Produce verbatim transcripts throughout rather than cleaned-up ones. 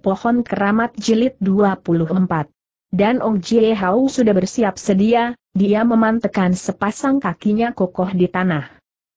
Pohon Keramat Jilid dua puluh empat. Dan Ong Jie Hau sudah bersiap sedia, dia memantekan sepasang kakinya kokoh di tanah.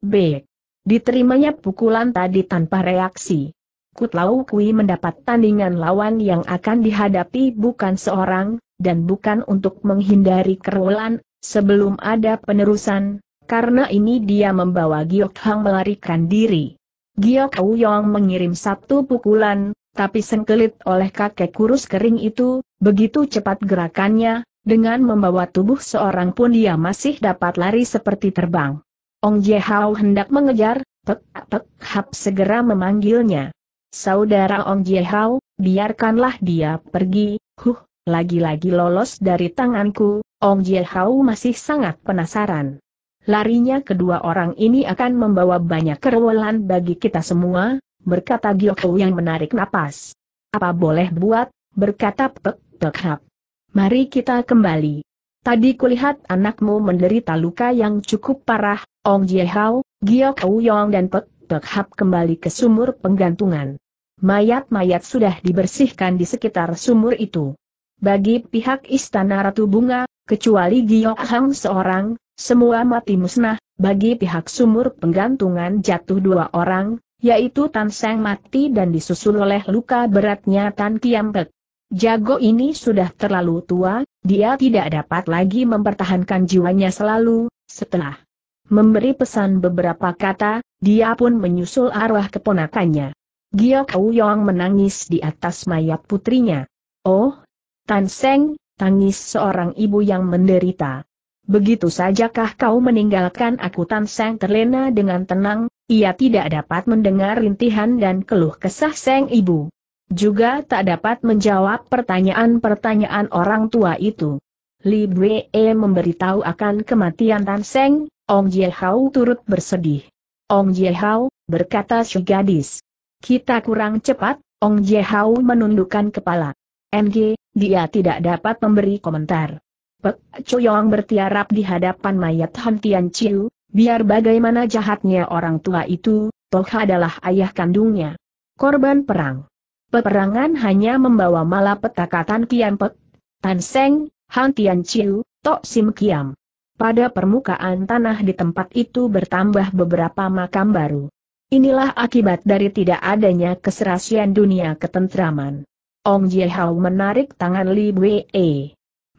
B. Diterimanya pukulan tadi tanpa reaksi. Kutlau Kui mendapat tandingan lawan yang akan dihadapi bukan seorang, dan bukan untuk menghindari kerolan, sebelum ada penerusan, karena ini dia membawa Giok Hang melarikan diri. Giok Kau Yong mengirim satu pukulan, tapi sengkelit oleh kakek kurus kering itu, begitu cepat gerakannya, dengan membawa tubuh seorang pun dia masih dapat lari seperti terbang. Ong Jie Hau hendak mengejar, Pek Pek Hap segera memanggilnya. Saudara Ong Jie Hau, biarkanlah dia pergi, huh, lagi-lagi lolos dari tanganku. Ong Jie Hau masih sangat penasaran. Larinya kedua orang ini akan membawa banyak kerewelan bagi kita semua, berkata Giok Hau yang menarik napas. Apa boleh buat, berkata Pek Pek Hap. Mari kita kembali. Tadi kulihat anakmu menderita luka yang cukup parah, Ong Jie Hau, Giok Hau Yong dan Pek Pek Hap kembali ke sumur penggantungan. Mayat-mayat sudah dibersihkan di sekitar sumur itu. Bagi pihak Istana Ratu Bunga, kecuali Giok Hang seorang, semua mati musnah. Bagi pihak sumur penggantungan jatuh dua orang, yaitu Tan Seng mati dan disusul oleh luka beratnya Tan Kiam Pek. Jago ini sudah terlalu tua, dia tidak dapat lagi mempertahankan jiwanya selalu. Setelah memberi pesan beberapa kata, dia pun menyusul arwah keponakannya. Giok Kau Yong menangis di atas mayat putrinya. Oh, Tan Seng, tangis seorang ibu yang menderita. Begitu sajakah kau meninggalkan aku? Tan Seng terlena dengan tenang. Ia tidak dapat mendengar rintihan dan keluh kesah sang ibu. Juga tak dapat menjawab pertanyaan-pertanyaan orang tua itu. Li Buwe memberitahu akan kematian Tan Seng, Ong Jie Hau turut bersedih. Ong Jie Hau, berkata si gadis. Kita kurang cepat, Ong Jie Hau menundukkan kepala. M G, dia tidak dapat memberi komentar. Pek Cio Yong bertiarap di hadapan mayat Han Tian Chiu. Biar bagaimana jahatnya orang tua itu, toh adalah ayah kandungnya. Korban perang. Peperangan hanya membawa malapetaka Tan Kiam Pek, Tan Seng, Han Tian Chiu, Tok Sim Kiam. Pada permukaan tanah di tempat itu bertambah beberapa makam baru. Inilah akibat dari tidak adanya keserasian dunia ketentraman. Ong Jie Hau menarik tangan Li Buwe.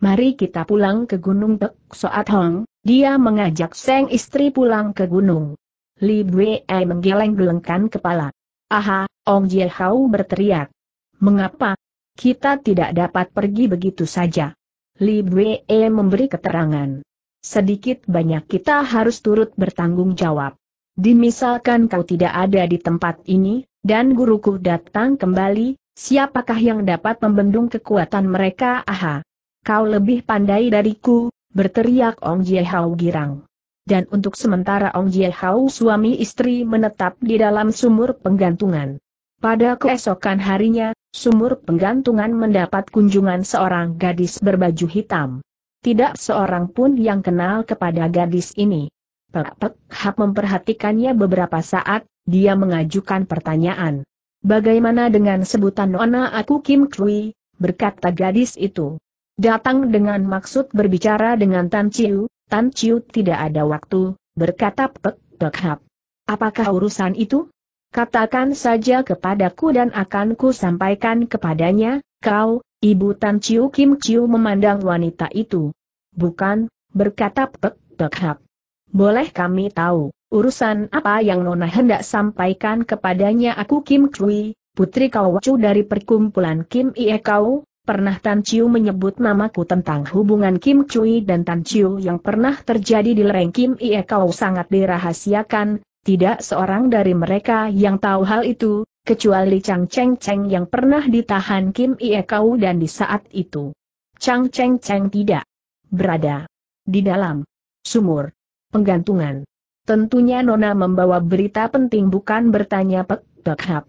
Mari kita pulang ke Gunung Tek Soat Hong. Dia mengajak sang istri pulang ke gunung. Li Buwe menggeleng-gelengkan kepala. Aha, Ong Jie Hau berteriak. Mengapa? Kita tidak dapat pergi begitu saja. Li Buwe memberi keterangan. Sedikit banyak kita harus turut bertanggung jawab. Dimisalkan kau tidak ada di tempat ini, dan guruku datang kembali, siapakah yang dapat membendung kekuatan mereka? Aha, kau lebih pandai dariku, berteriak Ong Jie Hau girang. Dan untuk sementara Ong Jie Hau suami istri menetap di dalam sumur penggantungan. Pada keesokan harinya, sumur penggantungan mendapat kunjungan seorang gadis berbaju hitam. Tidak seorang pun yang kenal kepada gadis ini. Pek Pek Hap memperhatikannya beberapa saat, dia mengajukan pertanyaan. Bagaimana dengan sebutan nona aku? Kim Kui, berkata gadis itu. Datang dengan maksud berbicara dengan Tan Chiu. Tan Chiu tidak ada waktu, berkata Pek Pek Hap. Apakah urusan itu? Katakan saja kepadaku dan akan ku sampaikan kepadanya. Kau, ibu Tan Chiu. Kim Chiu memandang wanita itu. Bukan, berkata Pek Pek Hap. Boleh kami tahu, urusan apa yang nona hendak sampaikan kepadanya? Aku Kim Kui, putri Kawacu dari perkumpulan Kim Ie Kau. Pernah Tan Chiu menyebut namaku tentang hubungan Kim Kui dan Tan Chiu yang pernah terjadi di lereng Kim Ie Kau sangat dirahasiakan, tidak seorang dari mereka yang tahu hal itu, kecuali Chang Cheng Cheng yang pernah ditahan Kim Ie Kau dan di saat itu Chang Cheng Cheng tidak berada di dalam sumur penggantungan. Tentunya nona membawa berita penting bukan, bertanya Pek Pek Hap.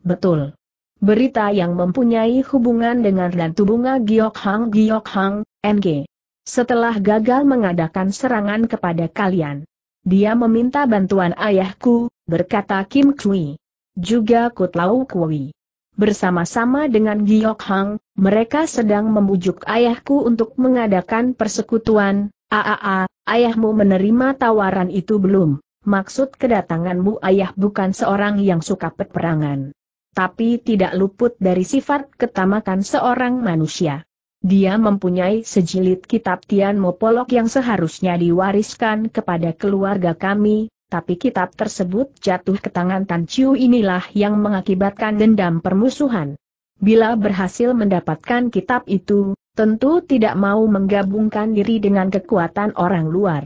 Betul. Berita yang mempunyai hubungan dengan Ratu Bunga Giok Hang Giok Hang, N G. Setelah gagal mengadakan serangan kepada kalian, dia meminta bantuan ayahku, berkata Kim Kui. Juga Kutlau Kui. bersama-sama dengan Giok Hang, mereka sedang membujuk ayahku untuk mengadakan persekutuan. Aa, ayahmu menerima tawaran itu belum? Maksud kedatanganmu ayah bukan seorang yang suka peperangan, tapi tidak luput dari sifat ketamakan seorang manusia. Dia mempunyai sejilid kitab Tian Mo Polok yang seharusnya diwariskan kepada keluarga kami, tapi kitab tersebut jatuh ke tangan Tan Chiu, inilah yang mengakibatkan dendam permusuhan. Bila berhasil mendapatkan kitab itu, tentu tidak mau menggabungkan diri dengan kekuatan orang luar.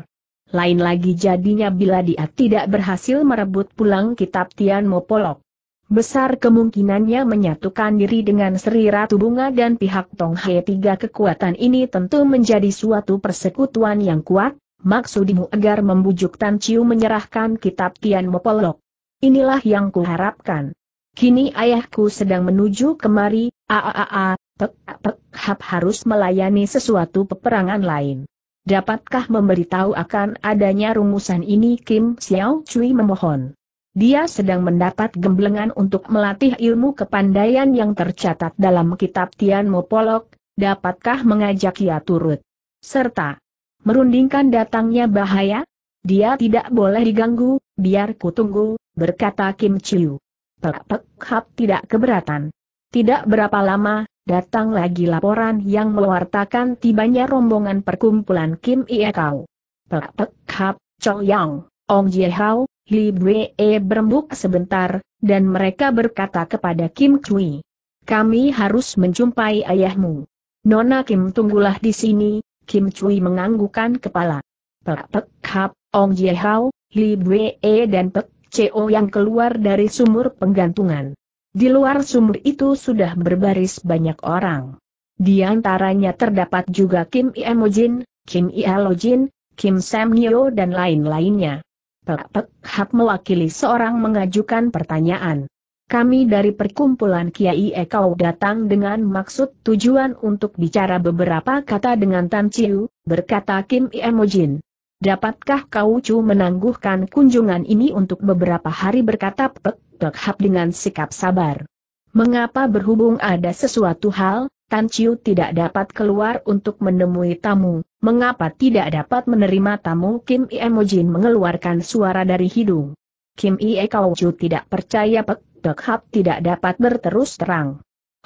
Lain lagi jadinya bila dia tidak berhasil merebut pulang kitab Tian Mo Polok. Besar kemungkinannya menyatukan diri dengan Sri Ratu Bunga dan pihak Tong Hai. Tiga kekuatan ini tentu menjadi suatu persekutuan yang kuat. Maksudmu agar membujuk Tan Chiu menyerahkan kitab Tian Mo Polok. Inilah yang kuharapkan. Kini ayahku sedang menuju kemari. Aaa, Pek Pek Hap harus melayani sesuatu peperangan lain. Dapatkah memberitahu akan adanya rumusan ini? Kim Xiao Cui memohon. Dia sedang mendapat gemblengan untuk melatih ilmu kepandaian yang tercatat dalam kitab Tian Mo Polok, dapatkah mengajak ia turut serta merundingkan datangnya bahaya? Dia tidak boleh diganggu, biar ku tunggu, berkata Kim Chiu. Pek Pek Hap tidak keberatan. Tidak berapa lama, datang lagi laporan yang mewartakan tibanya rombongan perkumpulan Kim Ie Kau. Pek Pek Hap, Chong Yang, Ong Jie Hau, Li Buwe berembuk sebentar, dan mereka berkata kepada Kim Kui, kami harus menjumpai ayahmu. Nona Kim tunggulah di sini. Kim Kui menganggukkan kepala. Pek Pek Hap, Ong Jie Hau, Li Buwe dan Pek Cio yang keluar dari sumur penggantungan. Di luar sumur itu sudah berbaris banyak orang. Di antaranya terdapat juga Kim Ie Mo Jin, Kim Ie Lo Jin, Kim San Nyo dan lain-lainnya. Pek Pek Hap mewakili seorang mengajukan pertanyaan. Kami dari perkumpulan Kiai Ekau datang dengan maksud tujuan untuk bicara beberapa kata dengan Tan Chiu, berkata Kim Ie Mo Jin. Dapatkah kau Chu menangguhkan kunjungan ini untuk beberapa hari, berkata Pek Pek Hap dengan sikap sabar. Mengapa? Berhubung ada sesuatu hal, Tan Chiu tidak dapat keluar untuk menemui tamu. Mengapa tidak dapat menerima tamu? Kim Ie Mo Jin mengeluarkan suara dari hidung. Kim Ie Kau Chu tidak percaya Pek Pek Hap tidak dapat berterus terang.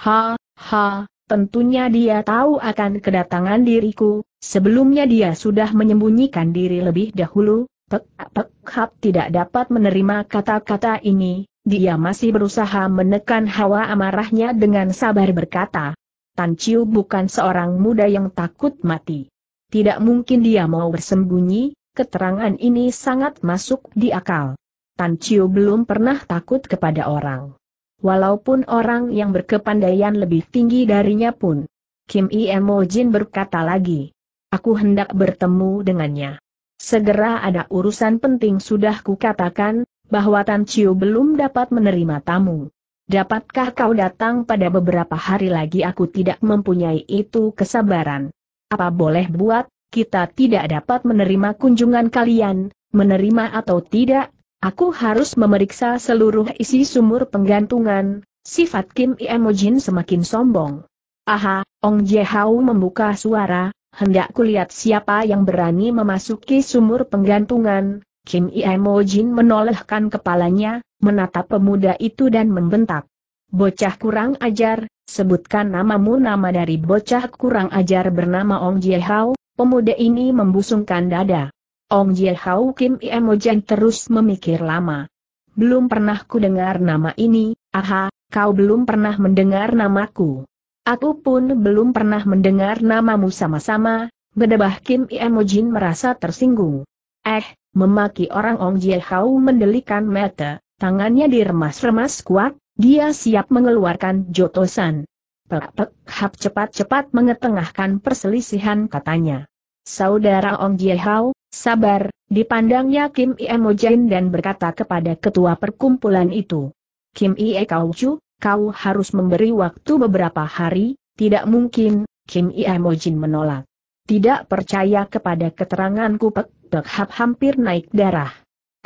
Ha, ha, tentunya dia tahu akan kedatangan diriku, sebelumnya dia sudah menyembunyikan diri lebih dahulu. Pek Pek Hap tidak dapat menerima kata-kata ini, dia masih berusaha menekan hawa amarahnya dengan sabar berkata. Tan Chiu bukan seorang muda yang takut mati. Tidak mungkin dia mau bersembunyi, keterangan ini sangat masuk di akal. Tan Chiu belum pernah takut kepada orang. Walaupun orang yang berkepandaian lebih tinggi darinya pun. Kim Ie Mo Jin berkata lagi. Aku hendak bertemu dengannya. Segera ada urusan penting. Sudah kukatakan, bahwa Tan Chiu belum dapat menerima tamu. Dapatkah kau datang pada beberapa hari lagi? Aku tidak mempunyai itu kesabaran. Apa boleh buat, kita tidak dapat menerima kunjungan kalian, menerima atau tidak, aku harus memeriksa seluruh isi sumur penggantungan. Sifat Kim Ie Mo Jin semakin sombong. Aha, Ong Jie Hau membuka suara, hendak kulihat siapa yang berani memasuki sumur penggantungan. Kim Ie Mo Jin menolehkan kepalanya, menatap pemuda itu dan membentak. Bocah kurang ajar, sebutkan namamu. Nama dari bocah kurang ajar bernama Ong Jie Hau. Pemuda ini membusungkan dada. Ong Jie Hau. Kim Ie Mo Jin terus memikir lama. Belum pernah ku dengar nama ini. Aha, kau belum pernah mendengar namaku. Aku pun belum pernah mendengar namamu, sama-sama. Bedebah Kim Ie Mo Jin merasa tersinggung. Eh, memaki orang. Ong Jie Hau mendelikan mata, tangannya diremas-remas kuat. Dia siap mengeluarkan jotosan. Pek Pek Hap cepat-cepat mengetengahkan perselisihan, katanya. Saudara Ong Jie Hau, sabar, dipandangnya Kim Ie Mo Jin dan berkata kepada ketua perkumpulan itu. Kim Ie Kau Chu, kau harus memberi waktu beberapa hari, tidak mungkin. Kim Ie Mo Jin menolak. Tidak percaya kepada keteranganku? Pek Pek Hap hampir naik darah.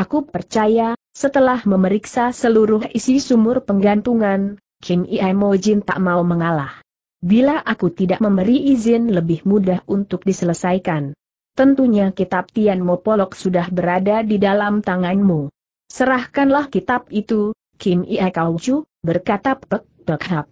Aku percaya, setelah memeriksa seluruh isi sumur penggantungan, Kim Ie Mo Jin tak mau mengalah. Bila aku tidak memberi izin lebih mudah untuk diselesaikan, tentunya kitab Tian Mo Polok sudah berada di dalam tanganmu. Serahkanlah kitab itu, Kim Ie Kau Chu, berkata Pek Pek Hap.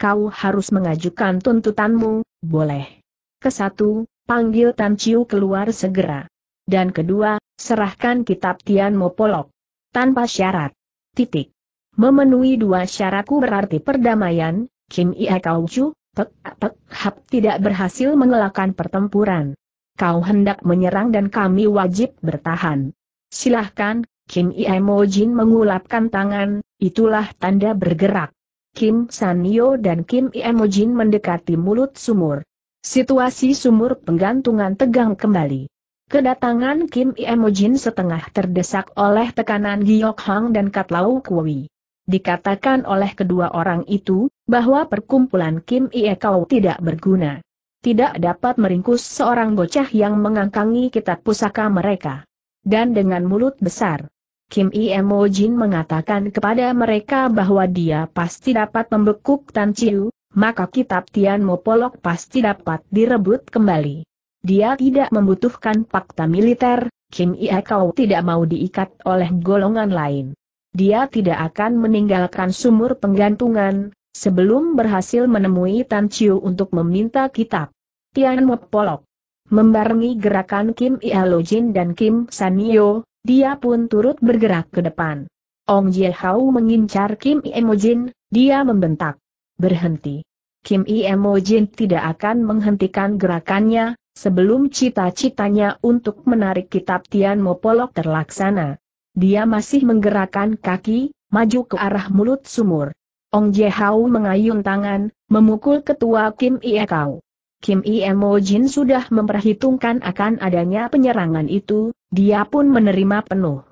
Kau harus mengajukan tuntutanmu, boleh. Kesatu, panggil Tan Chiu keluar segera. Dan kedua, serahkan kitab Tian Mo Polok. Tanpa syarat. Titik. Memenuhi dua syaratku berarti perdamaian, Kim Ie Kau Chu, Pek Pek Hap tidak berhasil mengelakkan pertempuran. Kau hendak menyerang dan kami wajib bertahan. Silahkan, Kim Ie Mo Jin mengulapkan tangan, itulah tanda bergerak. Kim San Nyo dan Kim Ie Mo Jin mendekati mulut sumur. Situasi sumur penggantungan tegang kembali. Kedatangan Kim Ie Mo Jin setengah terdesak oleh tekanan Giok Hang dan Kutlau Kui. Dikatakan oleh kedua orang itu, bahwa perkumpulan Kim Ie Kau tidak berguna. Tidak dapat meringkus seorang bocah yang mengangkangi kitab pusaka mereka. Dan dengan mulut besar, Kim Ie Mo Jin mengatakan kepada mereka bahwa dia pasti dapat membekuk Tan Chiu, maka kitab Tian Mo Polok pasti dapat direbut kembali. Dia tidak membutuhkan fakta militer, Kim Ie Kau tidak mau diikat oleh golongan lain. Dia tidak akan meninggalkan sumur penggantungan, sebelum berhasil menemui Tan Chiu untuk meminta kitab Tian Mo Polok. Membarengi gerakan Kim Ie Lo Jin dan Kim San Nyo, dia pun turut bergerak ke depan. Ong Jie Hau mengincar Kim Ie Mo Jin, dia membentak. Berhenti. Kim Ie Mo Jin tidak akan menghentikan gerakannya, sebelum cita-citanya untuk menarik kitab Tian Mo Polok terlaksana. Dia masih menggerakkan kaki, maju ke arah mulut sumur. Ong Jie Hau mengayun tangan, memukul ketua Kim Ie Kau. Kim Ie Mo Jin sudah memperhitungkan akan adanya penyerangan itu, dia pun menerima penuh.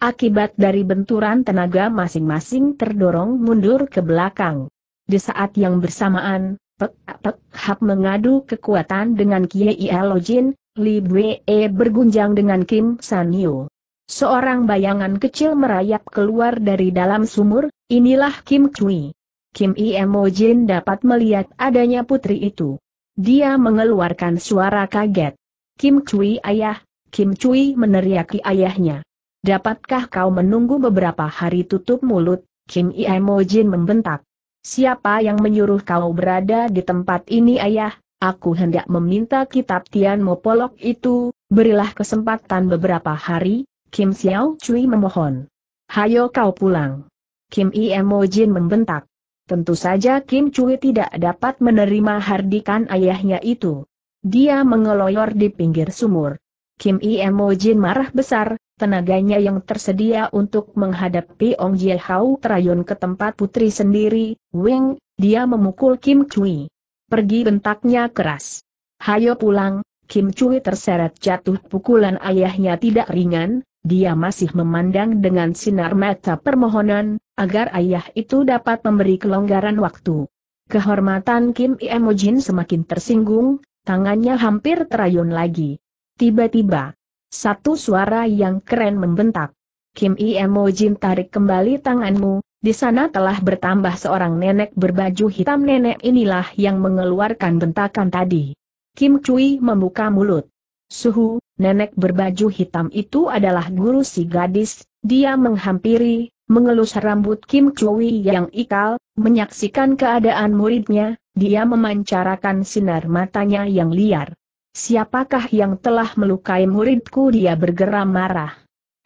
Akibat dari benturan tenaga masing-masing terdorong mundur ke belakang. Di saat yang bersamaan, Pek Pek Hap mengadu kekuatan dengan Kim Ie Lo Jin, Li Buwe bergunjang dengan Kim San Nyo. Seorang bayangan kecil merayap keluar dari dalam sumur, inilah Kim Kui. Kim Ie Mo Jin dapat melihat adanya putri itu. Dia mengeluarkan suara kaget. Kim Kui ayah, Kim Kui meneriaki ayahnya. Dapatkah kau menunggu beberapa hari tutup mulut, Kim Ie Mo Jin membentak. Siapa yang menyuruh kau berada di tempat ini ayah, aku hendak meminta kitab Tian Mo Polok itu, berilah kesempatan beberapa hari, Kim Xiao Cui memohon. Hayo kau pulang. Kim Ie Mo Jin membentak. Tentu saja Kim Cui tidak dapat menerima hardikan ayahnya itu. Dia mengeloyor di pinggir sumur. Kim Ie Mo Jin marah besar, tenaganya yang tersedia untuk menghadapi Ong Jie Hau terayun ke tempat putri sendiri, weng, dia memukul Kim Kui. Pergi bentaknya keras. Hayo pulang, Kim Kui terseret jatuh pukulan ayahnya tidak ringan, dia masih memandang dengan sinar mata permohonan, agar ayah itu dapat memberi kelonggaran waktu. Kehormatan Kim Ie Mo Jin semakin tersinggung, tangannya hampir terayun lagi. Tiba-tiba, satu suara yang keren membentak. Kim Ie Mo Jin tarik kembali tanganmu, di sana telah bertambah seorang nenek berbaju hitam, nenek inilah yang mengeluarkan bentakan tadi. Kim Kui membuka mulut. Suhu, nenek berbaju hitam itu adalah guru si gadis, dia menghampiri, mengelus rambut Kim Kui yang ikal, menyaksikan keadaan muridnya, dia memancarkan sinar matanya yang liar. Siapakah yang telah melukai muridku? Dia bergeram marah.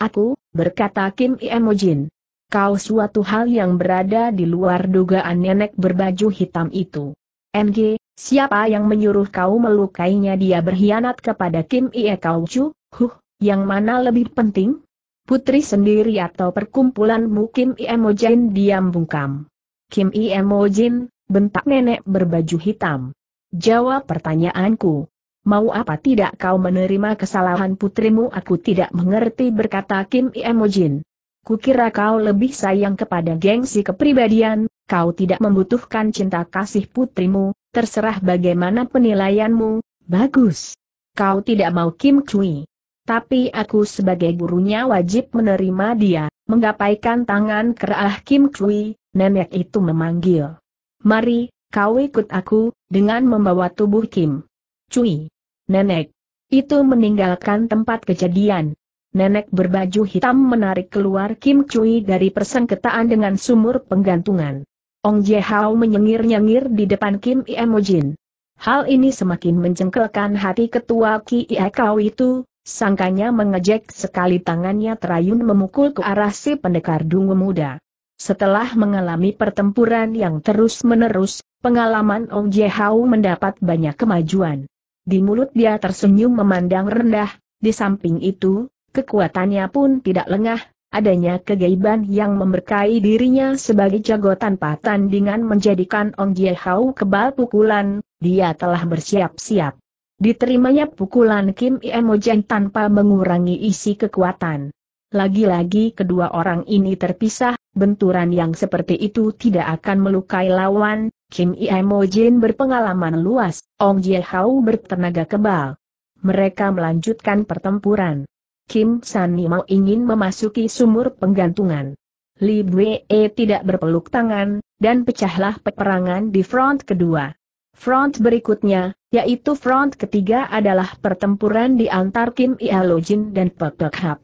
Aku, berkata Kim Ie Mo Jin. Kau suatu hal yang berada di luar dugaan nenek berbaju hitam itu. M G, siapa yang menyuruh kau melukainya? Dia berkhianat kepada Kim Ie Kau Chu. Huh, yang mana lebih penting? Putri sendiri atau perkumpulanmu? Kim Ie Mo Jin diam bungkam. Kim Ie Mo Jin, bentak nenek berbaju hitam. Jawab pertanyaanku. Mau apa tidak kau menerima kesalahan putrimu? Aku tidak mengerti, berkata Kim Ie Mo Jin. Kukira kau lebih sayang kepada gengsi kepribadian, kau tidak membutuhkan cinta kasih putrimu, terserah bagaimana penilaianmu, bagus. Kau tidak mau Kim Kui. Tapi aku sebagai gurunya wajib menerima dia, menggapaikan tangan kerah Kim Kui, nenek itu memanggil. Mari, kau ikut aku, dengan membawa tubuh Kim Cui. Nenek itu meninggalkan tempat kejadian. Nenek berbaju hitam menarik keluar Kim Cui dari persengketaan dengan sumur penggantungan. Ong Jie Hau menyengir-nyengir di depan Kim Ie Mo Jin. Hal ini semakin mencengkelkan hati ketua Kim Ie Kau itu, sangkanya mengejek sekali tangannya terayun memukul ke arah si pendekar dungu muda. Setelah mengalami pertempuran yang terus-menerus, pengalaman Ong Jie Hau mendapat banyak kemajuan. Di mulut dia tersenyum memandang rendah, di samping itu, kekuatannya pun tidak lengah, adanya kegaiban yang memberkai dirinya sebagai jago tanpa tandingan menjadikan Ong Jie Hau kebal pukulan, dia telah bersiap-siap. Diterimanya pukulan Kim Ie Mo Jin tanpa mengurangi isi kekuatan. Lagi-lagi kedua orang ini terpisah, benturan yang seperti itu tidak akan melukai lawan. Kim Ie Mo Jin berpengalaman luas, Ong Jie Hau bertenaga kebal. Mereka melanjutkan pertempuran. Kim San Nyo ingin memasuki sumur penggantungan. Li Buwe tidak berpeluk tangan, dan pecahlah peperangan di front kedua. Front berikutnya, yaitu front ketiga adalah pertempuran di antar Kim Ie Lo Jin dan Pek Pek Hap.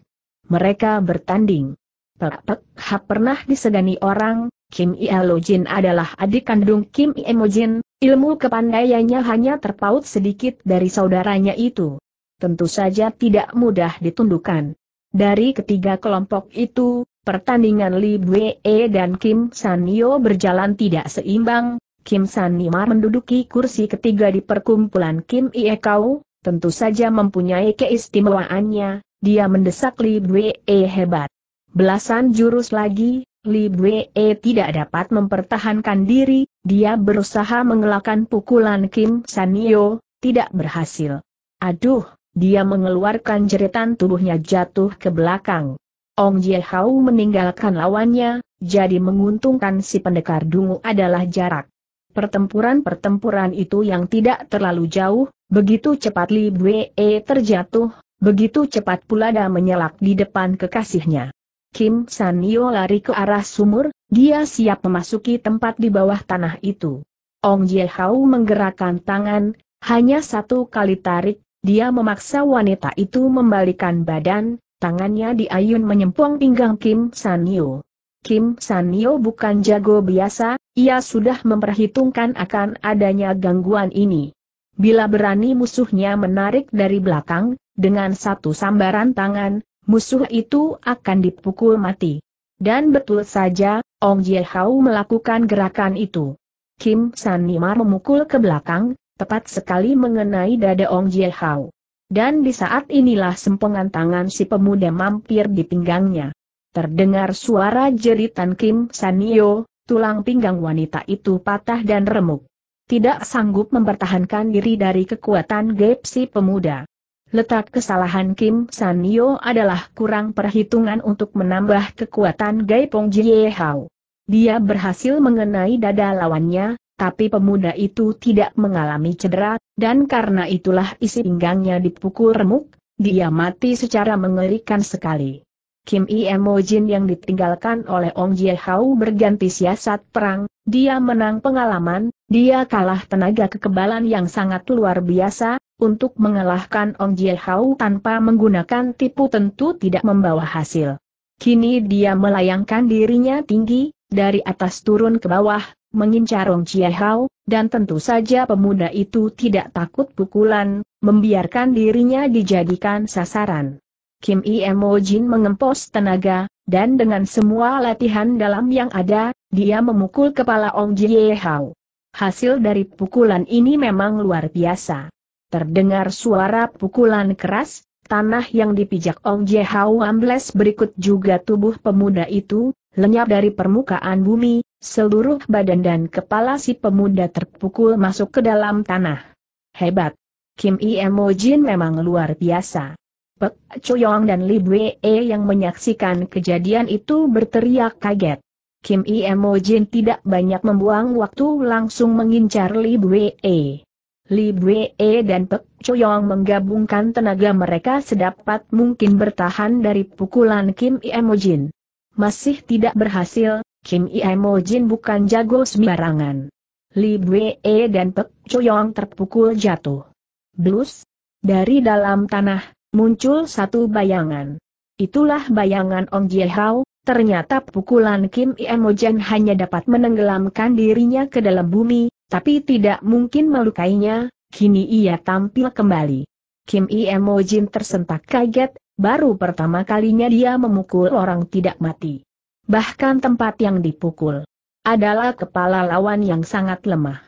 Mereka bertanding. Pek Pek Hap pernah disegani orang. Kim Ie Lo Jin adalah adik kandung Kim Ie Mo Jin, ilmu kepandaiannya hanya terpaut sedikit dari saudaranya itu. Tentu saja tidak mudah ditundukkan. Dari ketiga kelompok itu, pertandingan Li Buwe dan Kim San Nyo berjalan tidak seimbang. Kim San Nyo menduduki kursi ketiga di perkumpulan Kim Ie Kau, tentu saja mempunyai keistimewaannya, dia mendesak Li Buwe hebat. Belasan jurus lagi, Li Buwe tidak dapat mempertahankan diri, dia berusaha mengelakkan pukulan Kim San Nyo, tidak berhasil. Aduh, dia mengeluarkan jeritan tubuhnya jatuh ke belakang. Ong Jie Hau meninggalkan lawannya, jadi menguntungkan si pendekar dungu adalah jarak. Pertempuran-pertempuran itu yang tidak terlalu jauh, begitu cepat Li Buwe terjatuh, begitu cepat pula dia menyelak di depan kekasihnya. Kim San Nyo lari ke arah sumur, dia siap memasuki tempat di bawah tanah itu. Ong Jie Hau menggerakkan tangan, hanya satu kali tarik, dia memaksa wanita itu membalikan badan, tangannya diayun menyempong pinggang Kim San Nyo. Kim San Nyo bukan jago biasa, ia sudah memperhitungkan akan adanya gangguan ini. Bila berani musuhnya menarik dari belakang, dengan satu sambaran tangan, musuh itu akan dipukul mati. Dan betul saja, Ong Jie Hau melakukan gerakan itu. Kim San Nyo memukul ke belakang, tepat sekali mengenai dada Ong Jie Hau. Dan di saat inilah sempengan tangan si pemuda mampir di pinggangnya. Terdengar suara jeritan Kim San Nyo, tulang pinggang wanita itu patah dan remuk. Tidak sanggup mempertahankan diri dari kekuatan gap si pemuda. Letak kesalahan Kim San Nyo adalah kurang perhitungan untuk menambah kekuatan gaib Ong Jie Hau. Dia berhasil mengenai dada lawannya, tapi pemuda itu tidak mengalami cedera, dan karena itulah isi pinggangnya dipukul remuk, dia mati secara mengerikan sekali. Kim Ie Mo Jin yang ditinggalkan oleh Ong Jie Hau berganti siasat perang, dia menang pengalaman, dia kalah tenaga kekebalan yang sangat luar biasa. Untuk mengalahkan Ong Jie Hau tanpa menggunakan tipu tentu tidak membawa hasil. Kini dia melayangkan dirinya tinggi, dari atas turun ke bawah, mengincar Ong Jie Hau, dan tentu saja pemuda itu tidak takut pukulan, membiarkan dirinya dijadikan sasaran. Kim Ie Mo Jin mengempos tenaga, dan dengan semua latihan dalam yang ada, dia memukul kepala Ong Jie Hau. Hasil dari pukulan ini memang luar biasa. Terdengar suara pukulan keras, tanah yang dipijak Ong Jie Hau ambles berikut juga tubuh pemuda itu, lenyap dari permukaan bumi, seluruh badan dan kepala si pemuda terpukul masuk ke dalam tanah. Hebat! Kim Ie Mo Jin memang luar biasa. Pek Cio Yong dan Li Buwe yang menyaksikan kejadian itu berteriak kaget. Kim Ie Mo Jin tidak banyak membuang waktu langsung mengincar Li Buwe. Li Buwe dan Pek Cio Yong menggabungkan tenaga mereka sedapat mungkin bertahan dari pukulan Kim Ie Mo Jin. Masih tidak berhasil, Kim Ie Mo Jin bukan jago sembarangan. Li Buwe dan Pek Cio Yong terpukul jatuh. Blus! Dari dalam tanah, muncul satu bayangan. Itulah bayangan Ong Jie Hau. Ternyata pukulan Kim Ie Mo Jin hanya dapat menenggelamkan dirinya ke dalam bumi, tapi tidak mungkin melukainya. Kini ia tampil kembali. Kim Ie Mo Jin tersentak kaget, baru pertama kalinya dia memukul orang tidak mati. Bahkan tempat yang dipukul adalah kepala lawan yang sangat lemah.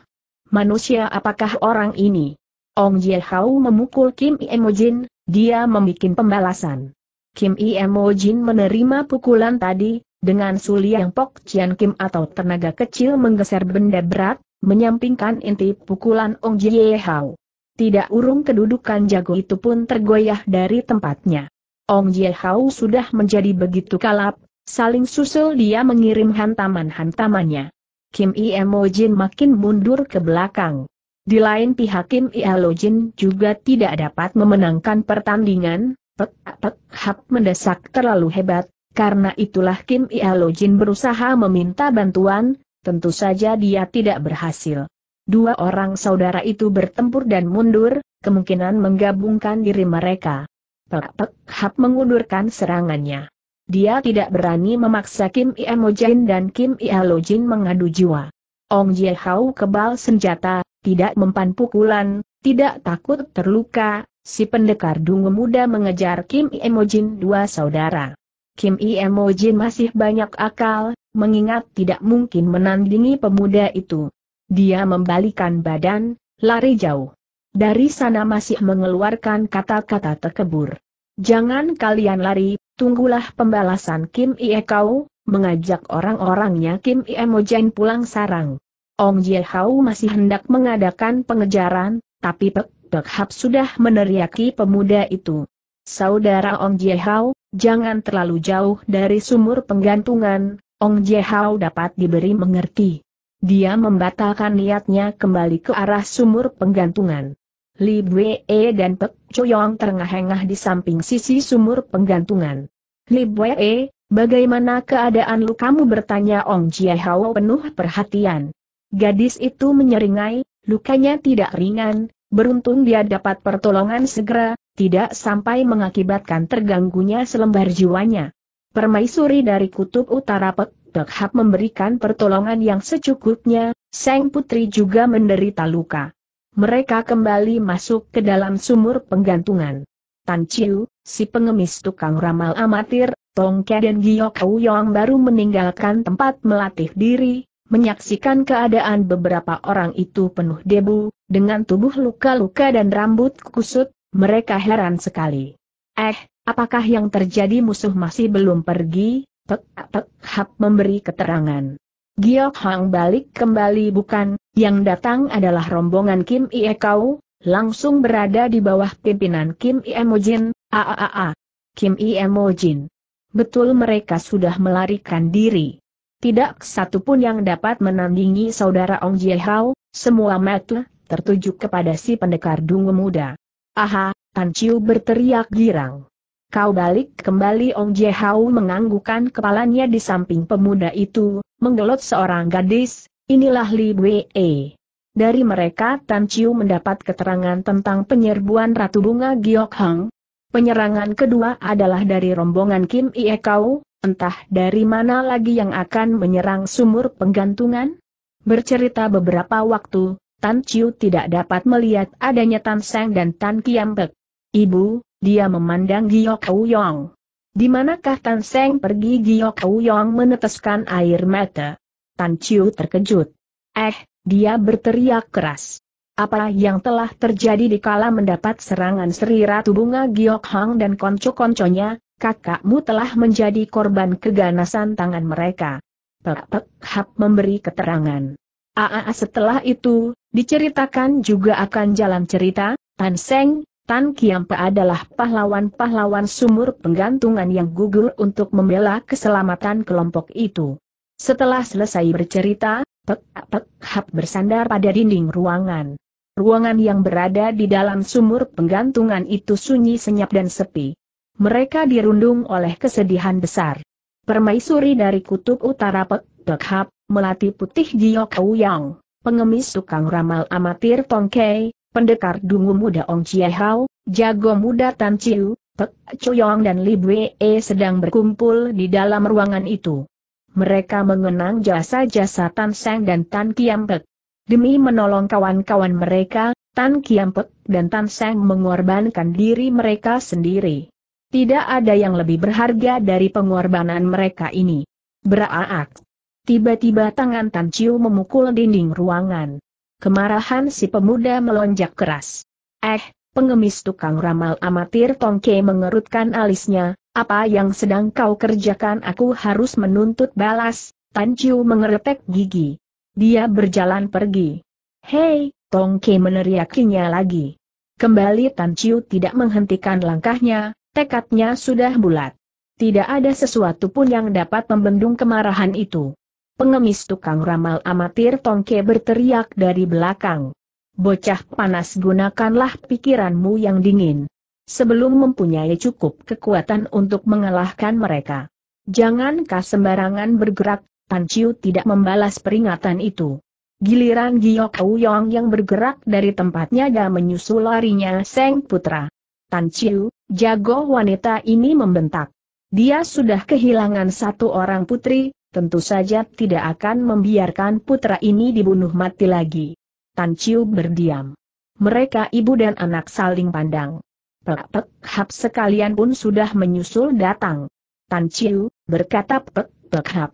Manusia apakah orang ini? Ong Jie Hau memukul Kim Ie Mo Jin, dia membuat pembalasan. Kim Ie Mo Jin menerima pukulan tadi, dengan suli yang pok cian kim atau tenaga kecil menggeser benda berat, menyampingkan inti pukulan Ong Jie Hau. Tidak urung kedudukan jago itu pun tergoyah dari tempatnya. Ong Jie Hau sudah menjadi begitu kalap, saling susul dia mengirim hantaman-hantamannya. Kim Ie Mo Jin makin mundur ke belakang. Di lain pihak Kim Ie Lo Jin juga tidak dapat memenangkan pertandingan, Pek Pek Hap mendesak terlalu hebat, karena itulah Kim Ie Lo Jin berusaha meminta bantuan, tentu saja dia tidak berhasil. Dua orang saudara itu bertempur dan mundur, kemungkinan menggabungkan diri mereka. Pek Pek Hap mengundurkan serangannya. Dia tidak berani memaksa Kim Ie Mo Jin dan Kim Ie Lo Jin mengadu jiwa. Ong Jie Hau kebal senjata, tidak mempan pukulan, tidak takut terluka, si pendekar dungu muda mengejar Kim Ie Mo Jin dua saudara. Kim Ie Mo Jin masih banyak akal, mengingat tidak mungkin menandingi pemuda itu. Dia membalikan badan, lari jauh. Dari sana masih mengeluarkan kata-kata terkebur. Jangan kalian lari, tunggulah pembalasan Kim Ie Kau, mengajak orang-orangnya Kim Ie Mo Jin pulang sarang. Ong Jie Hau masih hendak mengadakan pengejaran, tapi Pek Pek Hap sudah meneriaki pemuda itu. Saudara Ong Jie Hau, jangan terlalu jauh dari sumur penggantungan, Ong Jie Hau dapat diberi mengerti. Dia membatalkan niatnya kembali ke arah sumur penggantungan. Li Buwe dan Pek Cio Yong terengah-engah di samping sisi sumur penggantungan. Li Buwe, bagaimana keadaan lu kamu, bertanya Ong Jie Hau penuh perhatian. Gadis itu menyeringai, lukanya tidak ringan, beruntung dia dapat pertolongan segera, tidak sampai mengakibatkan terganggunya selembar jiwanya. Permaisuri dari kutub utara Pek Pek Hap memberikan pertolongan yang secukupnya, sang putri juga menderita luka. Mereka kembali masuk ke dalam sumur penggantungan. Tan Chiu, si pengemis tukang ramal amatir, Tong Tian dan Giok Kau Yong baru meninggalkan tempat melatih diri, menyaksikan keadaan beberapa orang itu penuh debu, dengan tubuh luka-luka dan rambut kusut, mereka heran sekali. Eh, apakah yang terjadi? Musuh masih belum pergi? Pek Pek Hap memberi keterangan. Giok Hang balik kembali, bukan, yang datang adalah rombongan Kim Ie Kau, langsung berada di bawah pimpinan Kim Ie Mo Jin. Aaa, Kim Ie Mo Jin. Betul, mereka sudah melarikan diri. Tidak satupun yang dapat menandingi saudara Ong Jie Hau, semua mata tertuju kepada si pendekar dungu muda. Aha, Tan Chiu berteriak girang. Kau balik kembali. Ong Jie Hau menganggukkan kepalanya di samping pemuda itu, menggelot seorang gadis, inilah Li Buwe. Dari mereka Tan Chiu mendapat keterangan tentang penyerbuan Ratu Bunga Giok Hang. Penyerangan kedua adalah dari rombongan Kim Ie Kau. Entah dari mana lagi yang akan menyerang sumur penggantungan? Bercerita beberapa waktu, Tan Chiu tidak dapat melihat adanya Tan Seng dan Tan Kiam Pek. Ibu, dia memandang Giok Kau Yong. Di manakah Tan Seng pergi? Giok Kau Yong meneteskan air mata. Tan Chiu terkejut. Eh, dia berteriak keras. Apa yang telah terjadi? Dikala mendapat serangan Sri Ratu Bunga Giok Hang dan konco-konconya, kakakmu telah menjadi korban keganasan tangan mereka. Pek Pek Hap memberi keterangan. Aa, setelah itu, diceritakan juga akan jalan cerita, Tan Seng, Tan Kiam Pek adalah pahlawan-pahlawan sumur penggantungan yang gugur untuk membela keselamatan kelompok itu. Setelah selesai bercerita, Pek Pek Hap bersandar pada dinding ruangan. Ruangan yang berada di dalam sumur penggantungan itu sunyi senyap dan sepi. Mereka dirundung oleh kesedihan besar. Permaisuri dari kutub utara Pek Pek Hap, melati putih Giok Kau Yong, pengemis tukang ramal amatir Tong Kei, pendekar dungu muda Ong Jie Hau, jago muda Tan Chiu, Pek Cio Yong dan Li Buwe sedang berkumpul di dalam ruangan itu. Mereka mengenang jasa-jasa Tan Seng dan Tan Kiam Pek. Demi menolong kawan-kawan mereka, Tan Kiam Pek dan Tan Seng mengorbankan diri mereka sendiri. Tidak ada yang lebih berharga dari pengorbanan mereka ini. Beraak! Tiba-tiba tangan Tan Chiu memukul dinding ruangan. Kemarahan si pemuda melonjak keras. Eh, pengemis tukang ramal amatir Tong Kei mengerutkan alisnya. Apa yang sedang kau kerjakan? Aku harus menuntut balas. Tan Chiu mengerepek gigi. Dia berjalan pergi. Hei, Tong Kei meneriakinya lagi. Kembali Tan Chiu tidak menghentikan langkahnya, tekadnya sudah bulat. Tidak ada sesuatu pun yang dapat membendung kemarahan itu. Pengemis tukang ramal amatir Tong Kei berteriak dari belakang. Bocah panas, gunakanlah pikiranmu yang dingin. Sebelum mempunyai cukup kekuatan untuk mengalahkan mereka. Jangankah sembarangan bergerak? Tan Chiu tidak membalas peringatan itu. Giliran Giok Kau Yong yang bergerak dari tempatnya dan menyusul larinya Seng Putra. Tan Chiu, jago wanita ini membentak. Dia sudah kehilangan satu orang putri, tentu saja tidak akan membiarkan putra ini dibunuh mati lagi. Tan Chiu berdiam. Mereka ibu dan anak saling pandang. Pek Pek Hap sekalian pun sudah menyusul datang. Tan Chiu, berkata Pek Pek Hap.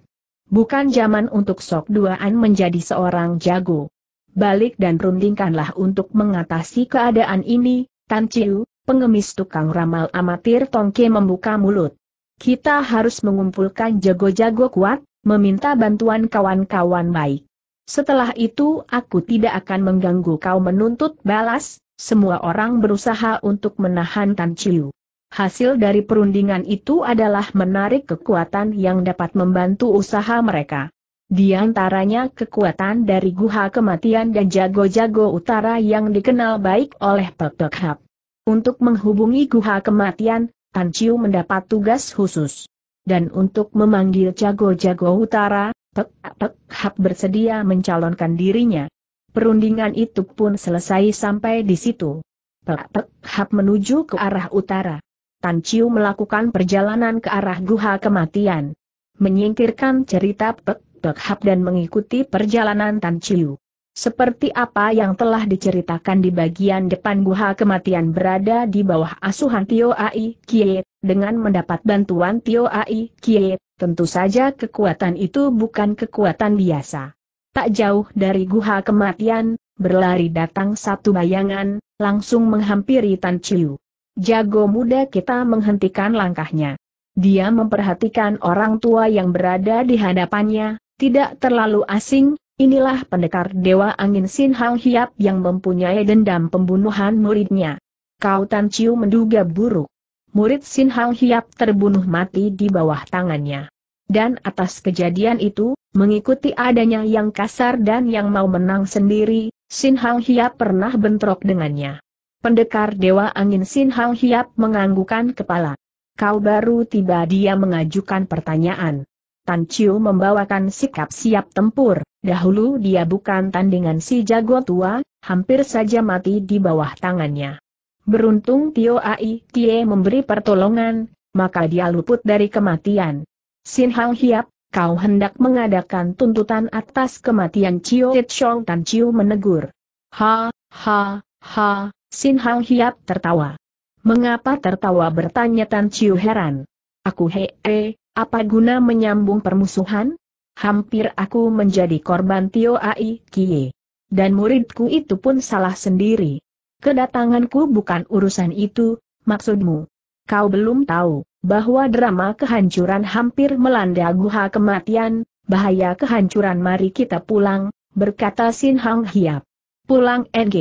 Bukan zaman untuk sok duaan menjadi seorang jago. Balik dan rundingkanlah untuk mengatasi keadaan ini. Tan Chiu, pengemis tukang ramal amatir Tong Kei membuka mulut. Kita harus mengumpulkan jago-jago kuat, meminta bantuan kawan-kawan baik. Setelah itu aku tidak akan mengganggu kau menuntut balas. Semua orang berusaha untuk menahan Tan Chiu. Hasil dari perundingan itu adalah menarik kekuatan yang dapat membantu usaha mereka. Di antaranya kekuatan dari Guha Kematian dan jago-jago utara yang dikenal baik oleh Pek Pek Hap. Untuk menghubungi Guha Kematian, Tan Chiu mendapat tugas khusus. Dan untuk memanggil jago-jago utara, Pek Pek Hap bersedia mencalonkan dirinya. Perundingan itu pun selesai sampai di situ. Pek Pek Hap menuju ke arah utara. Tan Chiu melakukan perjalanan ke arah Guha Kematian. Menyingkirkan cerita Pek Pek Hap dan mengikuti perjalanan Tan Chiu. Seperti apa yang telah diceritakan di bagian depan, Guha Kematian berada di bawah asuhan Tio Ai Kie. Dengan mendapat bantuan Tio Ai Kie, tentu saja kekuatan itu bukan kekuatan biasa. Tak jauh dari Guha Kematian, berlari datang satu bayangan, langsung menghampiri Tan Chiu. Jago muda kita menghentikan langkahnya. Dia memperhatikan orang tua yang berada di hadapannya, tidak terlalu asing, inilah pendekar Dewa Angin Sin Hang Hiap yang mempunyai dendam pembunuhan muridnya. Kau Tan Chiu menduga buruk. Murid Sin Hang Hiap terbunuh mati di bawah tangannya. Dan atas kejadian itu, mengikuti adanya yang kasar dan yang mau menang sendiri, Sin Hang Hiap pernah bentrok dengannya. Pendekar Dewa Angin Sin Hang Hiap menganggukkan kepala. Kau baru tiba, dia mengajukan pertanyaan. Tan Chiu membawakan sikap siap tempur, dahulu dia bukan tandingan si jago tua, hampir saja mati di bawah tangannya. Beruntung Tio Ai Kie memberi pertolongan, maka dia luput dari kematian. Sin Hang Hiap, kau hendak mengadakan tuntutan atas kematian Cio Itchong? Tan Chiu menegur. Ha, ha, ha, Sin Hang Hiap tertawa. Mengapa tertawa, bertanya Tan Chiu heran. Aku hee, he, apa guna menyambung permusuhan? Hampir aku menjadi korban Tio Ai Kie. Dan muridku itu pun salah sendiri. Kedatanganku bukan urusan itu, maksudmu. Kau belum tahu bahwa drama kehancuran hampir melanda Guha Kematian, bahaya kehancuran, mari kita pulang, berkata Sin Hang Hiap. Pulang N G.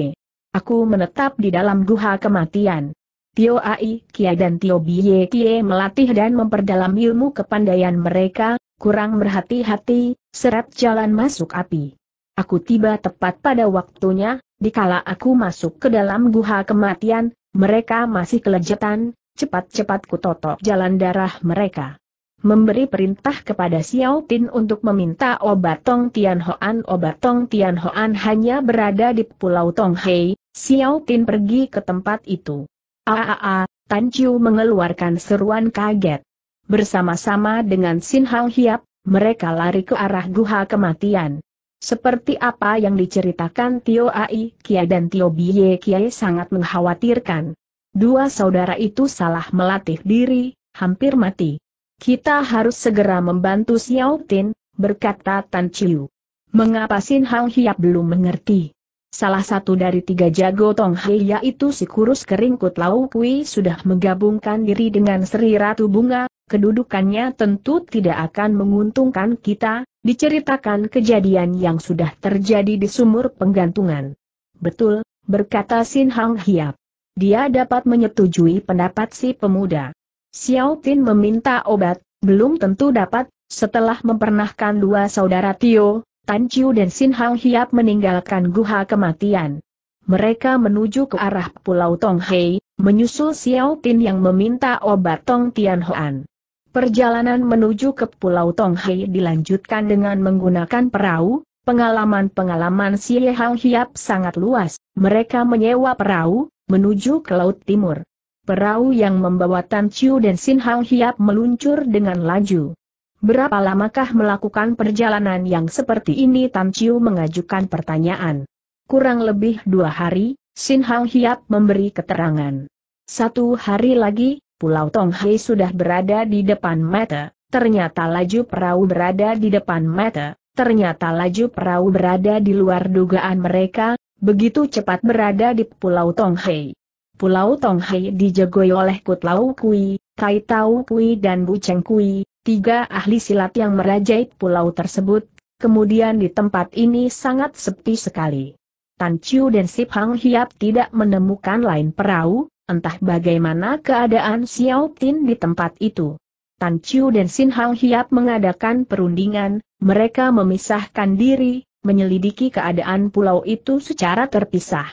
Aku menetap di dalam Guha Kematian. Tio Ai Kie dan Tio Bie Kie melatih dan memperdalam ilmu kepandaian mereka, kurang berhati-hati, seret jalan masuk api. Aku tiba tepat pada waktunya, dikala aku masuk ke dalam Guha Kematian, mereka masih kelejetan. Cepat-cepat kutotok jalan darah mereka. memberi perintah kepada Xiao Tin untuk meminta obat Tong Tian Hoan. Obat Tong Tian Hoan hanya berada di Pulau Tong Hai. Xiao Tin pergi ke tempat itu. Aaa, Tan Chiu mengeluarkan seruan kaget. Bersama-sama dengan Sin Hang Hiap, mereka lari ke arah Guha Kematian. Seperti apa yang diceritakan Tio Ai Kie dan Tio Bie Kie sangat mengkhawatirkan. Dua saudara itu salah melatih diri, hampir mati. Kita harus segera membantu Xiao Tin, berkata Tan Chiu. Mengapa Sin Hang Hiap belum mengerti? Salah satu dari tiga jago Tong Hai yaitu si kurus kering Kutlau Kui sudah menggabungkan diri dengan Sri Ratu Bunga, kedudukannya tentu tidak akan menguntungkan kita, diceritakan kejadian yang sudah terjadi di sumur penggantungan. Betul, berkata Sin Hang Hiap. Dia dapat menyetujui pendapat si pemuda. Xiao Tin meminta obat, belum tentu dapat. Setelah mempernahkan dua saudara Tio, Tan Chiu dan Sin Hang Hiap meninggalkan Guha Kematian. Mereka menuju ke arah Pulau Tong Hai, menyusul Xiao Tin yang meminta obat Tong Tian Hoan. Perjalanan menuju ke Pulau Tong Hai dilanjutkan dengan menggunakan perahu. Pengalaman-pengalaman Sin Hang Hiap sangat luas. Mereka menyewa perahu, menuju ke Laut Timur. Perahu yang membawa Tan Chiu dan Sin Hang Hiap meluncur dengan laju. Berapa lamakah melakukan perjalanan yang seperti ini? Tan Chiu mengajukan pertanyaan. Kurang lebih dua hari, Sin Hang Hiap memberi keterangan. Satu hari lagi, Pulau Tong Hai sudah berada di depan mata, ternyata laju perahu berada di depan mata, ternyata laju perahu berada di luar dugaan mereka, begitu cepat berada di Pulau Tong Hai. Pulau Tong Hai dijagoi oleh Kutlau Kui, Tai Tau Kui dan Bu Cheng Kui, tiga ahli silat yang merajai pulau tersebut, kemudian di tempat ini sangat sepi sekali. Tan Chiu dan Sin Hang Hiap tidak menemukan lain perahu, entah bagaimana keadaan Xiao Tin di tempat itu. Tan Chiu dan Sin Hang Hiap mengadakan perundingan, mereka memisahkan diri, menyelidiki keadaan pulau itu secara terpisah.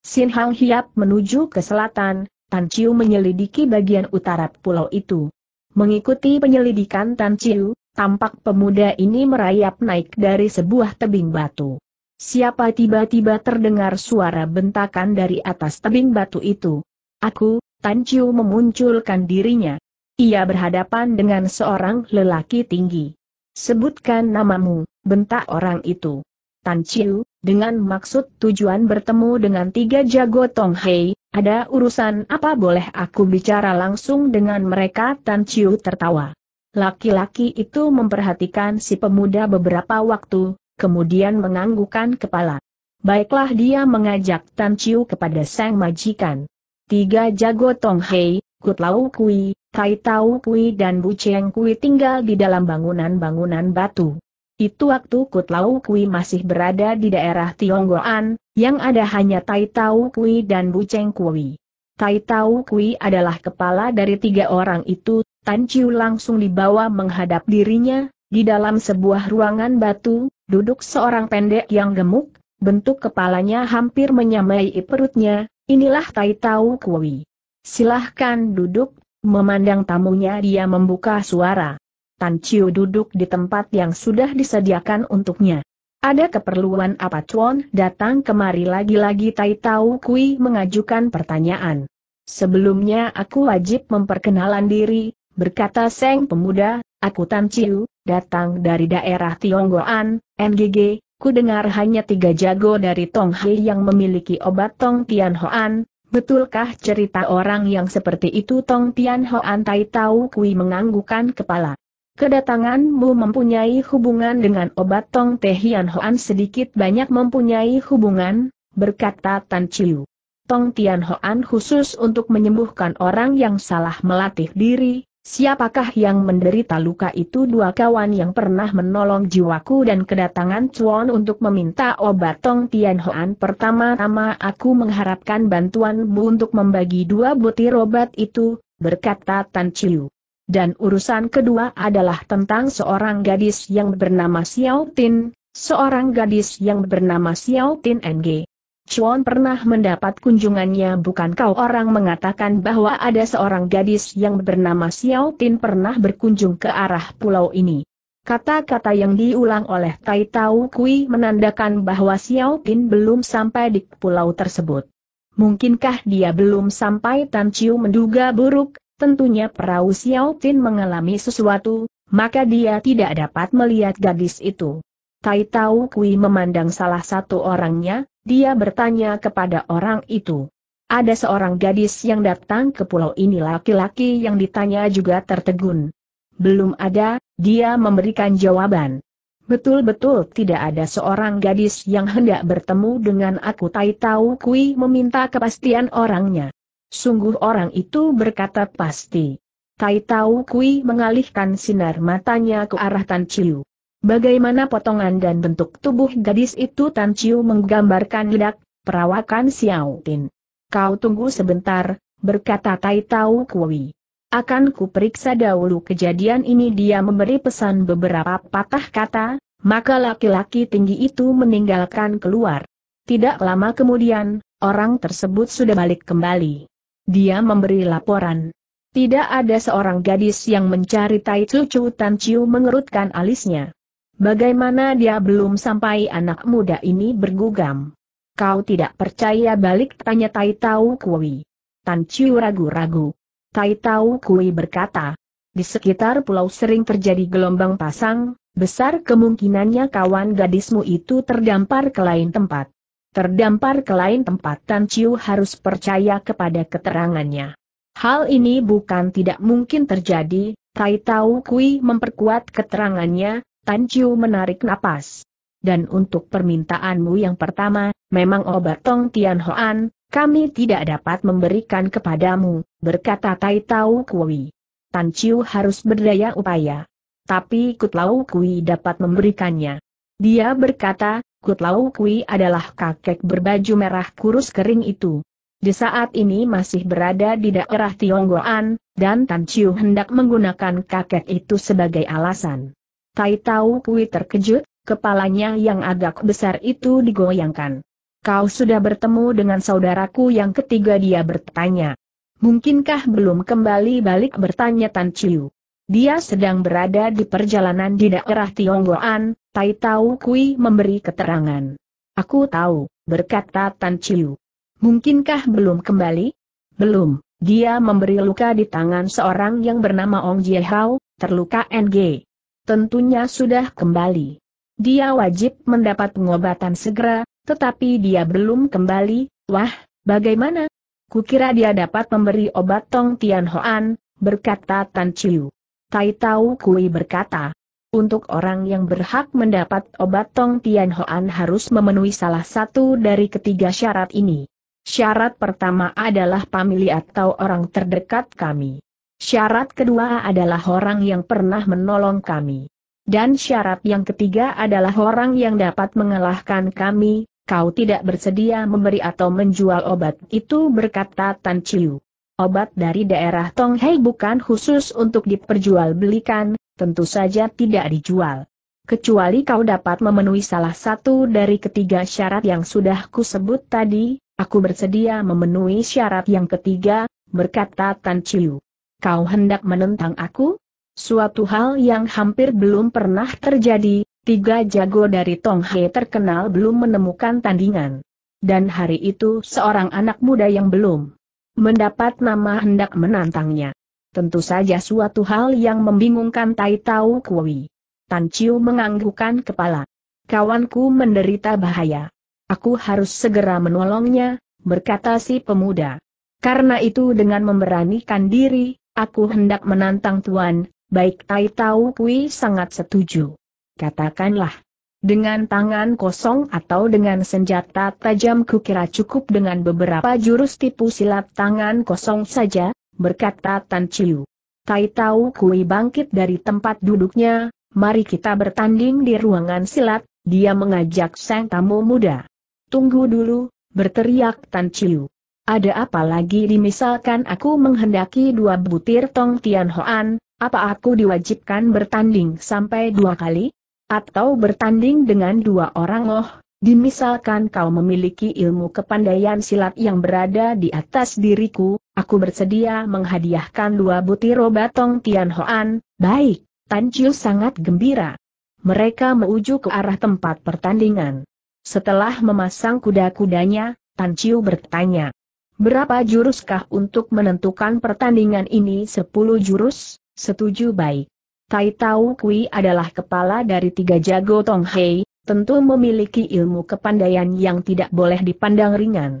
Sin Hang Hiap menuju ke selatan, Tan Chiu menyelidiki bagian utara pulau itu. Mengikuti penyelidikan Tan Chiu, tampak pemuda ini merayap naik dari sebuah tebing batu. Siapa? Tiba-tiba terdengar suara bentakan dari atas tebing batu itu. Aku, Tan Chiu memunculkan dirinya. Ia berhadapan dengan seorang lelaki tinggi. Sebutkan namamu, bentak orang itu. Tan Chiu, dengan maksud tujuan bertemu dengan tiga jago Tong Hai, ada urusan apa? Boleh aku bicara langsung dengan mereka? Tan Chiu tertawa. Laki-laki itu memperhatikan si pemuda beberapa waktu, kemudian menganggukkan kepala. Baiklah, dia mengajak Tan Chiu kepada sang majikan. Tiga jago Tong Hai, Kutlau Kui, Tai Tau Kui dan Bu Cheng Kui tinggal di dalam bangunan-bangunan batu. Itu waktu Kutlau Kui masih berada di daerah Tionggoan, yang ada hanya Tai Tau Kui dan Bu Cheng Kui. Tai Tau Kui adalah kepala dari tiga orang itu. Tan Chiu langsung dibawa menghadap dirinya, di dalam sebuah ruangan batu, duduk seorang pendek yang gemuk, bentuk kepalanya hampir menyamai perutnya. Inilah Tai Tau Kui. Silahkan duduk, memandang tamunya dia membuka suara. Tan Chiu duduk di tempat yang sudah disediakan untuknya. Ada keperluan apa Chuan datang kemari? Lagi-lagi Tai Tau Kui mengajukan pertanyaan. Sebelumnya aku wajib memperkenalan diri, berkata sang pemuda, aku Tan Chiu, datang dari daerah Tionggoan, N G G, ku dengar hanya tiga jago dari Tong Hai yang memiliki obat Tong Tian Hoan, betulkah cerita orang yang seperti itu? Tong Tian Hoan? Tai Tau Kui menganggukkan kepala. Kedatanganmu mempunyai hubungan dengan obat Tong Tian Hoan? Sedikit banyak mempunyai hubungan, berkata Tan Chiu. Tong Tian Hoan khusus untuk menyembuhkan orang yang salah melatih diri. Siapakah yang menderita luka itu? Dua kawan yang pernah menolong jiwaku dan kedatangan Chuan untuk meminta obat Tong Tian Hoan. Pertama-tama aku mengharapkan bantuanmu untuk membagi dua butir obat itu, berkata Tan Chiu. Dan urusan kedua adalah tentang seorang gadis yang bernama Xiao Tin, seorang gadis yang bernama Xiao Tin N G. Chuan pernah mendapat kunjungannya. Bukan kau orang mengatakan bahwa ada seorang gadis yang bernama Xiao Tin pernah berkunjung ke arah pulau ini. Kata-kata yang diulang oleh Tai Tau Kui menandakan bahwa Xiao Tin belum sampai di pulau tersebut. Mungkinkah dia belum sampai? Tan Chiu menduga buruk. Tentunya perahu Xiao Tin mengalami sesuatu, maka dia tidak dapat melihat gadis itu. Tai Tau Kui memandang salah satu orangnya. Dia bertanya kepada orang itu, ada seorang gadis yang datang ke pulau ini. Laki-laki yang ditanya juga tertegun. Belum ada, dia memberikan jawaban. Betul-betul tidak ada seorang gadis yang hendak bertemu dengan aku. Tai Tau Kui meminta kepastian orangnya. Sungguh orang itu berkata pasti. Tai Tau Kui mengalihkan sinar matanya ke arah Tan Chiu. Bagaimana potongan dan bentuk tubuh gadis itu? Tan Chiu menggambarkan lidah, perawakan Xiao Tin. Kau tunggu sebentar, berkata Tai Tau Kui. Akan kuperiksa dahulu kejadian ini. Dia memberi pesan beberapa patah kata, maka laki-laki tinggi itu meninggalkan keluar. Tidak lama kemudian, orang tersebut sudah balik kembali. Dia memberi laporan. Tidak ada seorang gadis yang mencari Tai Cucu. Tan Chiu mengerutkan alisnya. Bagaimana dia belum sampai? Anak muda ini bergugam. Kau tidak percaya? Balik tanya Tai Tau Kui. Tan Chiu ragu-ragu. Tai Tau Kui berkata, di sekitar pulau sering terjadi gelombang pasang, besar kemungkinannya kawan gadismu itu terdampar ke lain tempat. Terdampar ke lain tempat? Tan Chiu harus percaya kepada keterangannya. Hal ini bukan tidak mungkin terjadi. Tai Tau Kui memperkuat keterangannya. Tan Chiu menarik napas. Dan untuk permintaanmu yang pertama, memang obat Tong Tian Hoan, kami tidak dapat memberikan kepadamu, berkata Tai Tau Kui. Tan Chiu harus berdaya upaya. Tapi Kutlau Kui dapat memberikannya. Dia berkata, Kutlau Kui adalah kakek berbaju merah kurus kering itu. Di saat ini masih berada di daerah Tionggoan, dan Tan Chiu hendak menggunakan kakek itu sebagai alasan. Tai Tau Kui terkejut, kepalanya yang agak besar itu digoyangkan. Kau sudah bertemu dengan saudaraku yang ketiga? Dia bertanya. Mungkinkah belum kembali? Balik bertanya Tan Chiu. Dia sedang berada di perjalanan di daerah Tionggoan. Tai Tau Kui memberi keterangan. Aku tahu, berkata Tan Chiu. Mungkinkah belum kembali? Belum. Dia memberi luka di tangan seorang yang bernama Ong Jie Hau, terluka N G. Tentunya sudah kembali. Dia wajib mendapat pengobatan segera, tetapi dia belum kembali. Wah, bagaimana? Kukira dia dapat memberi obat Tong Tian Hoan, berkata Tan Chiu. Tai Tau Kui berkata, untuk orang yang berhak mendapat obat Tong Tian Hoan harus memenuhi salah satu dari ketiga syarat ini. Syarat pertama adalah famili atau orang terdekat kami. Syarat kedua adalah orang yang pernah menolong kami. Dan syarat yang ketiga adalah orang yang dapat mengalahkan kami. Kau tidak bersedia memberi atau menjual obat itu, berkata Tan Chiu. Obat dari daerah Tong Hai bukan khusus untuk diperjualbelikan, tentu saja tidak dijual. Kecuali kau dapat memenuhi salah satu dari ketiga syarat yang sudah kusebut tadi. Aku bersedia memenuhi syarat yang ketiga, berkata Tan Chiu. Kau hendak menentang aku? Suatu hal yang hampir belum pernah terjadi, tiga jago dari Tong Hai terkenal belum menemukan tandingan. Dan hari itu seorang anak muda yang belum mendapat nama hendak menantangnya. Tentu saja suatu hal yang membingungkan Tai Tau Kui. Tan Chiu menganggukkan kepala. Kawanku menderita bahaya. Aku harus segera menolongnya, berkata si pemuda. Karena itu dengan memberanikan diri, aku hendak menantang Tuan. Baik, Tai Tau Kui sangat setuju. Katakanlah, dengan tangan kosong atau dengan senjata tajam? Kukira cukup dengan beberapa jurus tipu silat tangan kosong saja, berkata Tan Chiu. Tai Tau Kui bangkit dari tempat duduknya. Mari kita bertanding di ruangan silat, dia mengajak sang tamu muda. Tunggu dulu, berteriak Tan Chiu. Ada apa lagi? Dimisalkan aku menghendaki dua butir Tong Tian Hoan, apa aku diwajibkan bertanding sampai dua kali? Atau bertanding dengan dua orang? Oh, Dimisalkan kau memiliki ilmu kepandaian silat yang berada di atas diriku, aku bersedia menghadiahkan dua butir obat Tong Tian Hoan." "Baik." Tan Chiu sangat gembira. Mereka menuju ke arah tempat pertandingan. Setelah memasang kuda-kudanya, Tan Chiu bertanya, "Berapa juruskah untuk menentukan pertandingan ini?" Sepuluh jurus." "Setuju." "Baik. Tai Tau Kui adalah kepala dari tiga jago Tong Hai, tentu memiliki ilmu kepandaian yang tidak boleh dipandang ringan."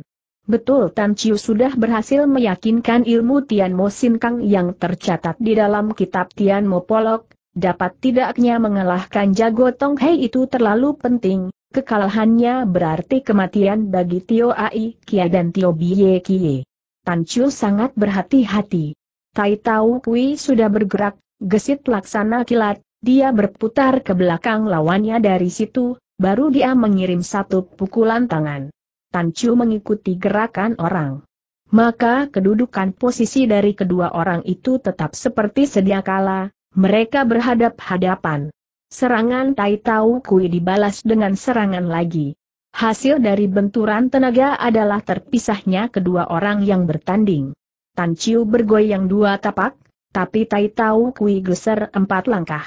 Betul, Tan Chiu sudah berhasil meyakinkan ilmu Tian Mo Sin Kang yang tercatat di dalam kitab Tian Mo Polok, dapat tidaknya mengalahkan jago Tong Hai itu terlalu penting. Kekalahannya berarti kematian bagi Tio Ai Kie dan Tio Bie Kie. Tan Chiu sangat berhati-hati. Tai Tau Kui sudah bergerak, gesit laksana kilat. Dia berputar ke belakang lawannya dari situ, baru dia mengirim satu pukulan tangan. Tan Chiu mengikuti gerakan orang. Maka kedudukan posisi dari kedua orang itu tetap seperti sedia kala, mereka berhadap-hadapan. Serangan Tai Tau Kui dibalas dengan serangan lagi. Hasil dari benturan tenaga adalah terpisahnya kedua orang yang bertanding. Tan Chiu bergoyang dua tapak, tapi Tai Tau Kui geser empat langkah.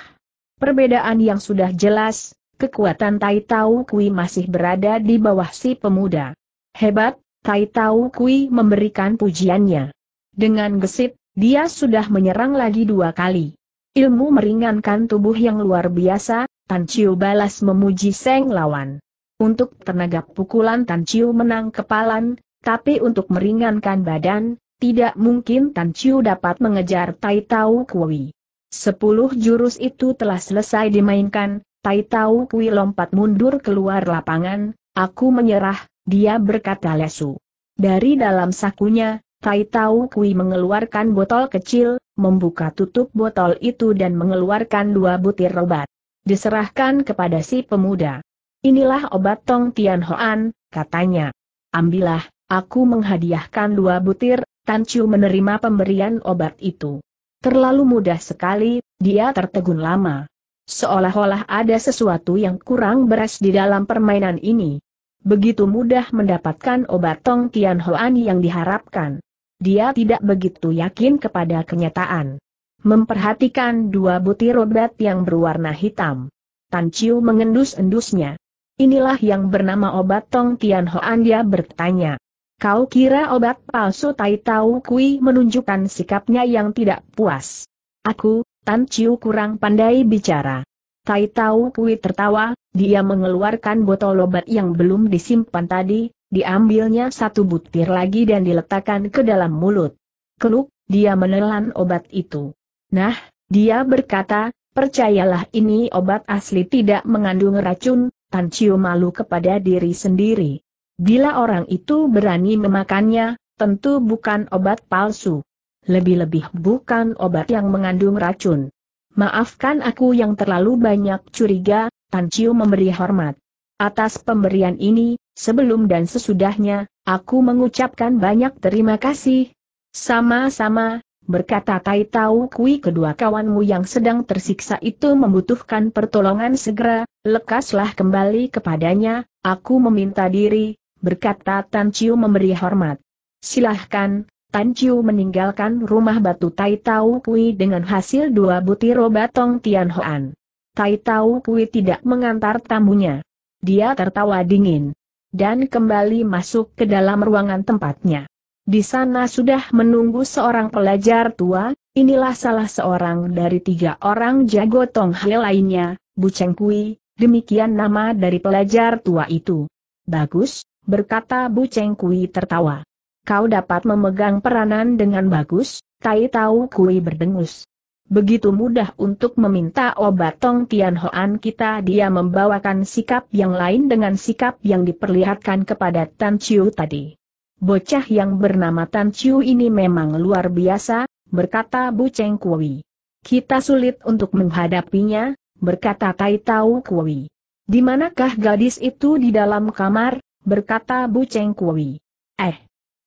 Perbedaan yang sudah jelas, kekuatan Tai Tau Kui masih berada di bawah si pemuda. "Hebat!" Tai Tau Kui memberikan pujiannya. Dengan gesit, dia sudah menyerang lagi dua kali. Ilmu meringankan tubuh yang luar biasa, Tan Chiu balas memuji sang lawan. Untuk tenaga pukulan Tan Chiu menang kepalan, tapi untuk meringankan badan, tidak mungkin Tan Chiu dapat mengejar Tai Tau Kui. Sepuluh jurus itu telah selesai dimainkan, Tai Tau Kui lompat mundur keluar lapangan. "Aku menyerah," dia berkata lesu. Dari dalam sakunya, Tai Tau Kui mengeluarkan botol kecil, membuka tutup botol itu dan mengeluarkan dua butir obat. Diserahkan kepada si pemuda. "Inilah obat Tong Tian Hoan," katanya. "Ambillah, aku menghadiahkan dua butir." Tan Chiu menerima pemberian obat itu. Terlalu mudah sekali, dia tertegun lama. Seolah-olah ada sesuatu yang kurang beres di dalam permainan ini. Begitu mudah mendapatkan obat Tong Tian Hoan yang diharapkan. Dia tidak begitu yakin kepada kenyataan. Memperhatikan dua butir obat yang berwarna hitam, Tan Chiu mengendus-endusnya. "Inilah yang bernama obat Tong Tian Hoan?" dia bertanya. "Kau kira obat palsu?" Tai Tau Kui menunjukkan sikapnya yang tidak puas. "Aku, Tan Chiu kurang pandai bicara." Tai Tau Kui tertawa, dia mengeluarkan botol obat yang belum disimpan tadi, diambilnya satu butir lagi dan diletakkan ke dalam mulut. Keluk, dia menelan obat itu. "Nah," dia berkata, "percayalah ini obat asli tidak mengandung racun." Tan Chiu malu kepada diri sendiri. Bila orang itu berani memakannya, tentu bukan obat palsu. Lebih-lebih bukan obat yang mengandung racun. "Maafkan aku yang terlalu banyak curiga," Tan Chiu memberi hormat. "Atas pemberian ini, sebelum dan sesudahnya, aku mengucapkan banyak terima kasih." "Sama-sama," berkata Tai Tau Kui. "Kedua kawanmu yang sedang tersiksa itu membutuhkan pertolongan segera, lekaslah kembali kepadanya." "Aku meminta diri," berkata Tan Chiu memberi hormat. "Silahkan." Tan Chiu meninggalkan rumah batu Tai Tau Kui dengan hasil dua butir obat Tong Tian Hoan. Tai Tau Kui tidak mengantar tamunya. Dia tertawa dingin dan kembali masuk ke dalam ruangan tempatnya. Di sana sudah menunggu seorang pelajar tua. Inilah salah seorang dari tiga orang jago Tong Hai lainnya, Bu Cheng Kui. Demikian nama dari pelajar tua itu. "Bagus," berkata Bu Cheng Kui tertawa. "Kau dapat memegang peranan dengan bagus." Tai Tau Kui berdengus. "Begitu mudah untuk meminta obat Tong Tian Hoan kita." Dia membawakan sikap yang lain dengan sikap yang diperlihatkan kepada Tan Chiu tadi. "Bocah yang bernama Tan Chiu ini memang luar biasa," berkata Bu Cheng Kui. "Kita sulit untuk menghadapinya," berkata Tai Tau Kui. "Di manakah gadis itu?" "Di dalam kamar," berkata Bu Cheng Kui. "Eh,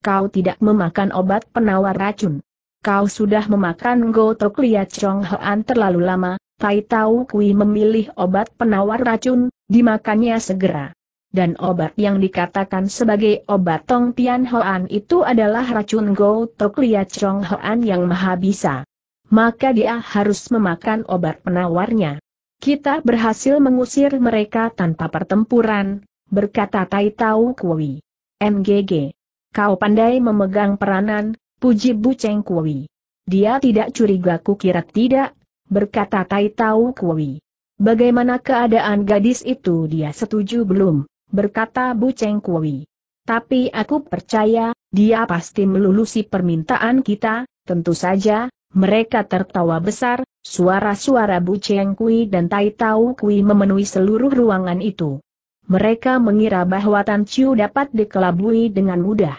kau tidak memakan obat penawar racun. Kau sudah memakan Ngo Tok Liat Chong Hoan terlalu lama." Tai Tau Kui memilih obat penawar racun, dimakannya segera. dan obat yang dikatakan sebagai obat Tong Tian Hoan itu adalah racun Ngo Tok Liat Chong Hoan yang maha bisa. Maka dia harus memakan obat penawarnya. Kita berhasil mengusir mereka tanpa pertempuran, berkata Tai Tau Kui. M G G. Kau pandai memegang peranan, puji Bu Cheng Kui. Dia tidak curiga, kukira tidak, berkata Tai Tau Kui. Bagaimana keadaan gadis itu, dia setuju belum? Berkata Bu Cheng Kui. Tapi aku percaya, dia pasti melulusi permintaan kita, tentu saja. Mereka tertawa besar, suara-suara Bu Cheng Kui dan Tai Tau Kui memenuhi seluruh ruangan itu. Mereka mengira bahwa Tan Chiu dapat dikelabui dengan mudah.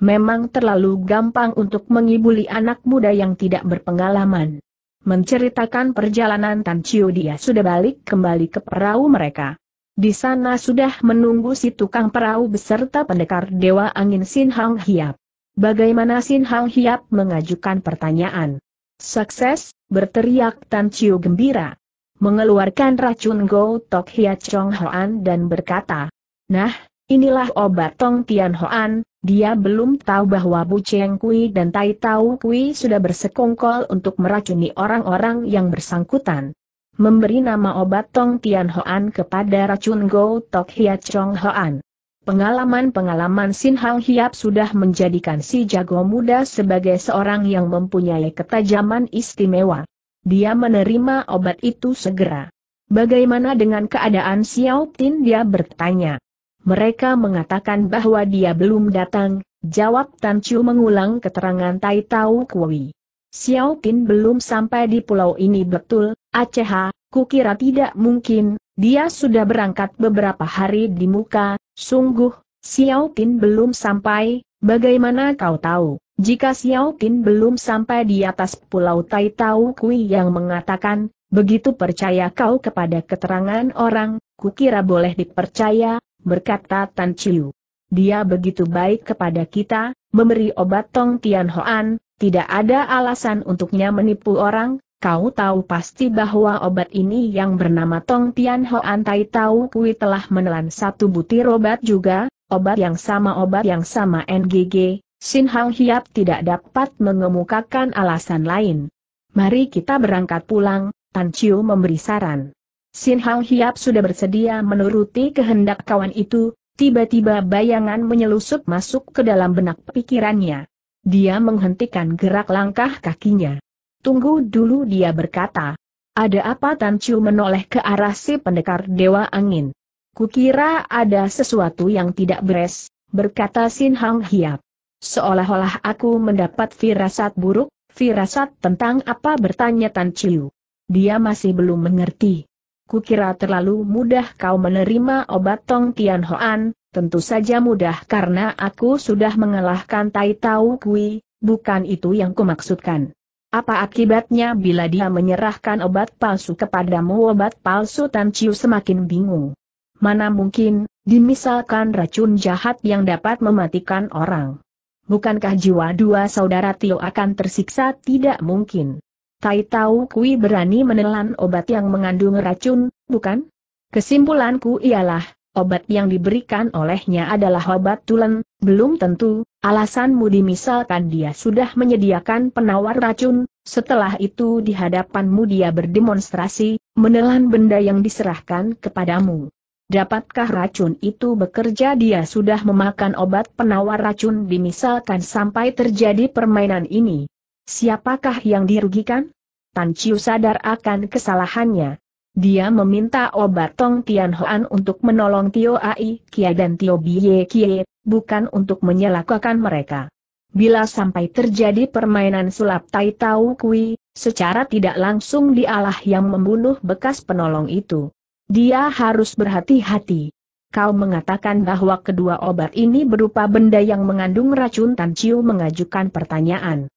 Memang terlalu gampang untuk mengibuli anak muda yang tidak berpengalaman. Menceritakan perjalanan Tan Chiu, dia sudah balik kembali ke perahu mereka. Di sana sudah menunggu si tukang perahu beserta pendekar Dewa Angin Sin Hang Hiap. Bagaimana Sin Hang Hiap mengajukan pertanyaan? Sukses, berteriak Tan Chiu gembira. Mengeluarkan racun Ngo Tok Liat Chong Hoan dan berkata, nah, inilah obat Tong Tian Hoan. Dia belum tahu bahwa Bu Cheng Kui dan Tai Tau Kui sudah bersekongkol untuk meracuni orang-orang yang bersangkutan. Memberi nama obat Tong Tian Hoan kepada racun Ngo Tok Liat Chong Hoan. Pengalaman-pengalaman Sin Hang Hiap sudah menjadikan si jago muda sebagai seorang yang mempunyai ketajaman istimewa. Dia menerima obat itu segera. Bagaimana dengan keadaan Xiao Tin, dia bertanya. Mereka mengatakan bahwa dia belum datang, jawab Tan Chiu mengulang keterangan Tai Tau Kui. Xiao Tin belum sampai di pulau ini, betul, Aceh, kukira tidak mungkin, dia sudah berangkat beberapa hari di muka, sungguh, Xiao Tin belum sampai, bagaimana kau tahu? Jika Xiao Tin belum sampai di atas pulau, Tai Tau Kui yang mengatakan, begitu percaya kau kepada keterangan orang, kukira boleh dipercaya, berkata Tan Chiu. Dia begitu baik kepada kita, memberi obat Tong Tian Hoan, tidak ada alasan untuknya menipu orang. Kau tahu pasti bahwa obat ini yang bernama Tong Tian Hoan. Tai Tau Kui telah menelan satu butir obat juga, obat yang sama obat yang sama N G G, Sin Hang Hiap tidak dapat mengemukakan alasan lain. Mari kita berangkat pulang, Tan Chiu memberi saran. Sin Hang Hiap sudah bersedia menuruti kehendak kawan itu, tiba-tiba bayangan menyelusup masuk ke dalam benak pikirannya. Dia menghentikan gerak langkah kakinya. Tunggu dulu, dia berkata. Ada apa? Tan Chiu menoleh ke arah si pendekar Dewa Angin. Kukira ada sesuatu yang tidak beres, berkata Sin Hang Hiap. Seolah-olah aku mendapat firasat buruk. Firasat tentang apa, bertanya Tan Chiu. Dia masih belum mengerti. Kukira terlalu mudah kau menerima obat Tong Tian Hoan, tentu saja mudah karena aku sudah mengalahkan Tai Tau Kui, bukan itu yang kumaksudkan. Apa akibatnya bila dia menyerahkan obat palsu kepadamu? Obat palsu? Tan Chiu semakin bingung. Mana mungkin, dimisalkan racun jahat yang dapat mematikan orang. Bukankah jiwa dua saudara Tio akan tersiksa? Tidak mungkin. Tai Tau Kui berani menelan obat yang mengandung racun, bukan? Kesimpulanku ialah, obat yang diberikan olehnya adalah obat tulen, belum tentu, alasanmu dimisalkan dia sudah menyediakan penawar racun, setelah itu di hadapanmu dia berdemonstrasi, menelan benda yang diserahkan kepadamu. Dapatkah racun itu bekerja? Dia sudah memakan obat penawar racun dimisalkan sampai terjadi permainan ini. Siapakah yang dirugikan? Tan Chiu sadar akan kesalahannya. Dia meminta obat Tong Tian Hoan untuk menolong Tio Ai Kie dan Tio Bie Kie, bukan untuk menyelakakan mereka. Bila sampai terjadi permainan sulap Tai Tau Kui, secara tidak langsung dialah yang membunuh bekas penolong itu. Dia harus berhati-hati. Kau mengatakan bahwa kedua obat ini berupa benda yang mengandung racun? Tan Chiu mengajukan pertanyaan.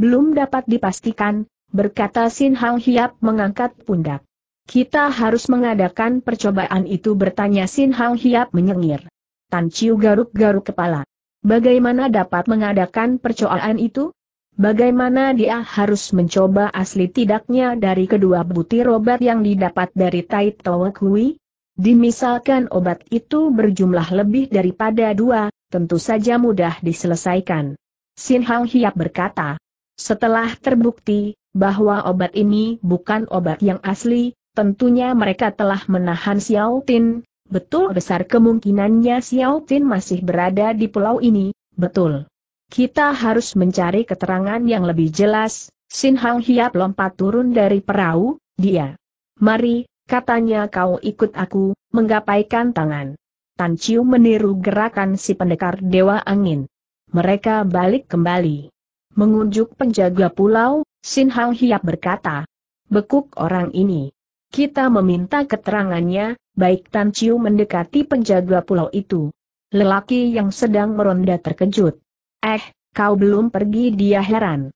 Belum dapat dipastikan, berkata Sin Hang Hiap mengangkat pundak. Kita harus mengadakan percobaan itu, bertanya Sin Hang Hiap menyengir. Tan Chiu garuk-garuk kepala. Bagaimana dapat mengadakan percobaan itu? Bagaimana dia harus mencoba asli tidaknya dari kedua butir obat yang didapat dari Tai Tau Kui? Dimisalkan obat itu berjumlah lebih daripada dua, tentu saja mudah diselesaikan. Sin Hang Hiap berkata, setelah terbukti bahwa obat ini bukan obat yang asli, tentunya mereka telah menahan Xiao Tin. Betul besar kemungkinannya Xiao Tin masih berada di pulau ini, betul. Kita harus mencari keterangan yang lebih jelas. Sin Hang Hiap lompat turun dari perahu, dia. Mari, katanya, kau ikut aku, menggapaikan tangan. Tan Chiu meniru gerakan si pendekar Dewa Angin. Mereka balik kembali. Mengunjuk penjaga pulau, Sin Hang Hiap berkata, bekuk orang ini. Kita meminta keterangannya, baik. Tan Chiu mendekati penjaga pulau itu. Lelaki yang sedang meronda terkejut. Eh, kau belum pergi? Dia heran.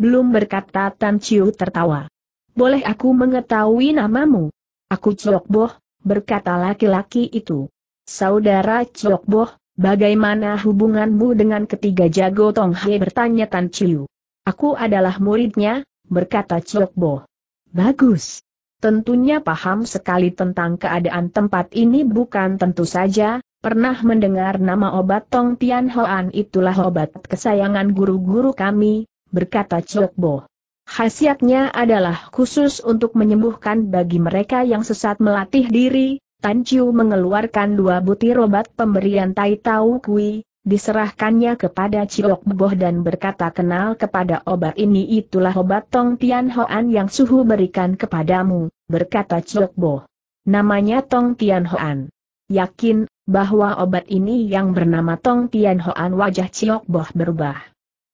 Belum, berkata Tan Chiu tertawa. Boleh aku mengetahui namamu? Aku Ciok Boh, berkata laki-laki itu. Saudara Ciok Boh, bagaimana hubunganmu dengan ketiga jago Tong Hai? Bertanya Tan Chiu. Aku adalah muridnya, berkata Ciok Boh. Bagus. Tentunya paham sekali tentang keadaan tempat ini, bukan? Tentu saja, pernah mendengar nama obat Tong Tian Hoan? Itulah obat kesayangan guru-guru kami, berkata Ciok Boh. Khasiatnya adalah khusus untuk menyembuhkan bagi mereka yang sesat melatih diri. Tan Chiu mengeluarkan dua butir obat pemberian Tai Tau Kui, diserahkannya kepada Ciok Boh dan berkata, kenal kepada obat ini. Itulah obat Tong Tian Hoan yang suhu berikan kepadamu, berkata Ciok Boh. Namanya Tong Tian Hoan. Yakin bahwa obat ini yang bernama Tong Tian Hoan? Wajah Ciok Boh berubah.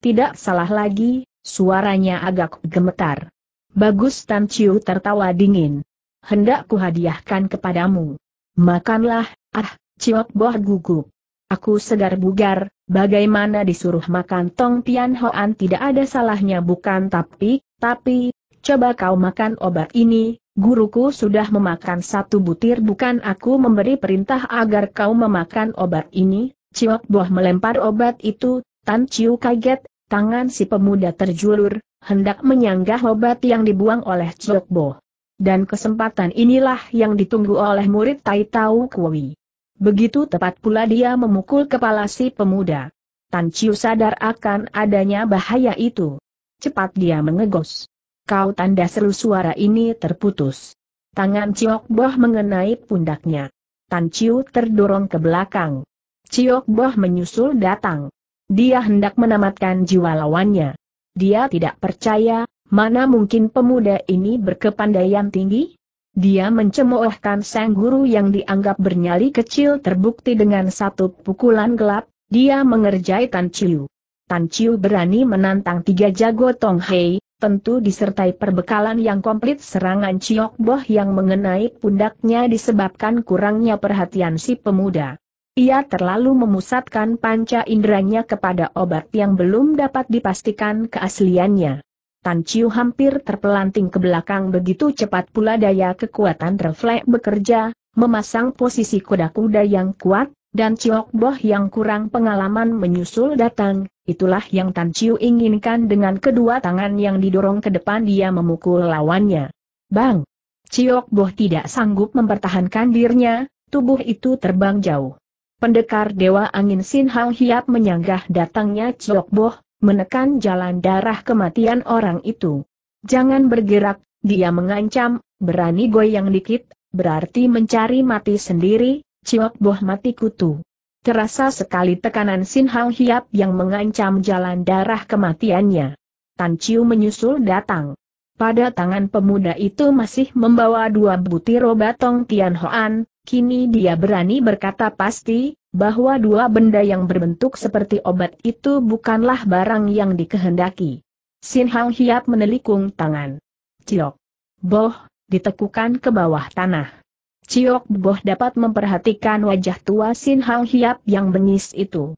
Tidak salah lagi. Suaranya agak gemetar. Bagus, Tan Chiu tertawa dingin. Hendak kuhadiahkan kepadamu. Makanlah. Ah, Ciok Boh gugup. Aku segar bugar, bagaimana disuruh makan Tong Tian Hoan? Tidak ada salahnya, bukan? Tapi, tapi, coba kau makan obat ini. Guruku sudah memakan satu butir, bukan? Aku memberi perintah agar kau memakan obat ini. Ciok Boh melempar obat itu. Tan Chiu kaget. Tangan si pemuda terjulur, hendak menyanggah obat yang dibuang oleh Ciok Boh. Dan kesempatan inilah yang ditunggu oleh murid Tai Tau Kui. Begitu tepat pula dia memukul kepala si pemuda. Tan Chiu sadar akan adanya bahaya itu. Cepat dia mengegos. Kau, tanda seru. Suara ini terputus. Tangan Ciok Boh mengenai pundaknya. Tan Chiu terdorong ke belakang. Ciok Boh menyusul datang. Dia hendak menamatkan jiwa lawannya. Dia tidak percaya, mana mungkin pemuda ini berkepandaian tinggi? Dia mencemoohkan sang guru yang dianggap bernyali kecil. Terbukti dengan satu pukulan gelap, dia mengerjai Tan Chiu. Tan Chiu berani menantang tiga jago Tong Hai, tentu disertai perbekalan yang komplit. Serangan Ciok Boh yang mengenai pundaknya disebabkan kurangnya perhatian si pemuda. Ia terlalu memusatkan panca inderanya kepada obat yang belum dapat dipastikan keasliannya. Tan Chiu hampir terpelanting ke belakang. Begitu cepat pula daya kekuatan refleks bekerja, memasang posisi kuda-kuda yang kuat, dan Ciok Boh yang kurang pengalaman menyusul datang. Itulah yang Tan Chiu inginkan. Dengan kedua tangan yang didorong ke depan, dia memukul lawannya. Bang! Ciok Boh tidak sanggup mempertahankan dirinya, tubuh itu terbang jauh. Pendekar Dewa Angin Sin Hang Hiap menyanggah datangnya Ciok Boh, menekan jalan darah kematian orang itu. Jangan bergerak, dia mengancam. Berani goyang dikit, berarti mencari mati sendiri. Ciok Boh mati kutu. Terasa sekali tekanan Sin Hang Hiap yang mengancam jalan darah kematiannya. Tan Chiu menyusul datang. Pada tangan pemuda itu masih membawa dua butir obat Tong Tian Hoan. Kini dia berani berkata pasti, bahwa dua benda yang berbentuk seperti obat itu bukanlah barang yang dikehendaki. Sin Hang Hiap menelikung tangan. Ciok Boh ditekukan ke bawah tanah. Ciok Boh dapat memperhatikan wajah tua Sin Hang Hiap yang bengis itu.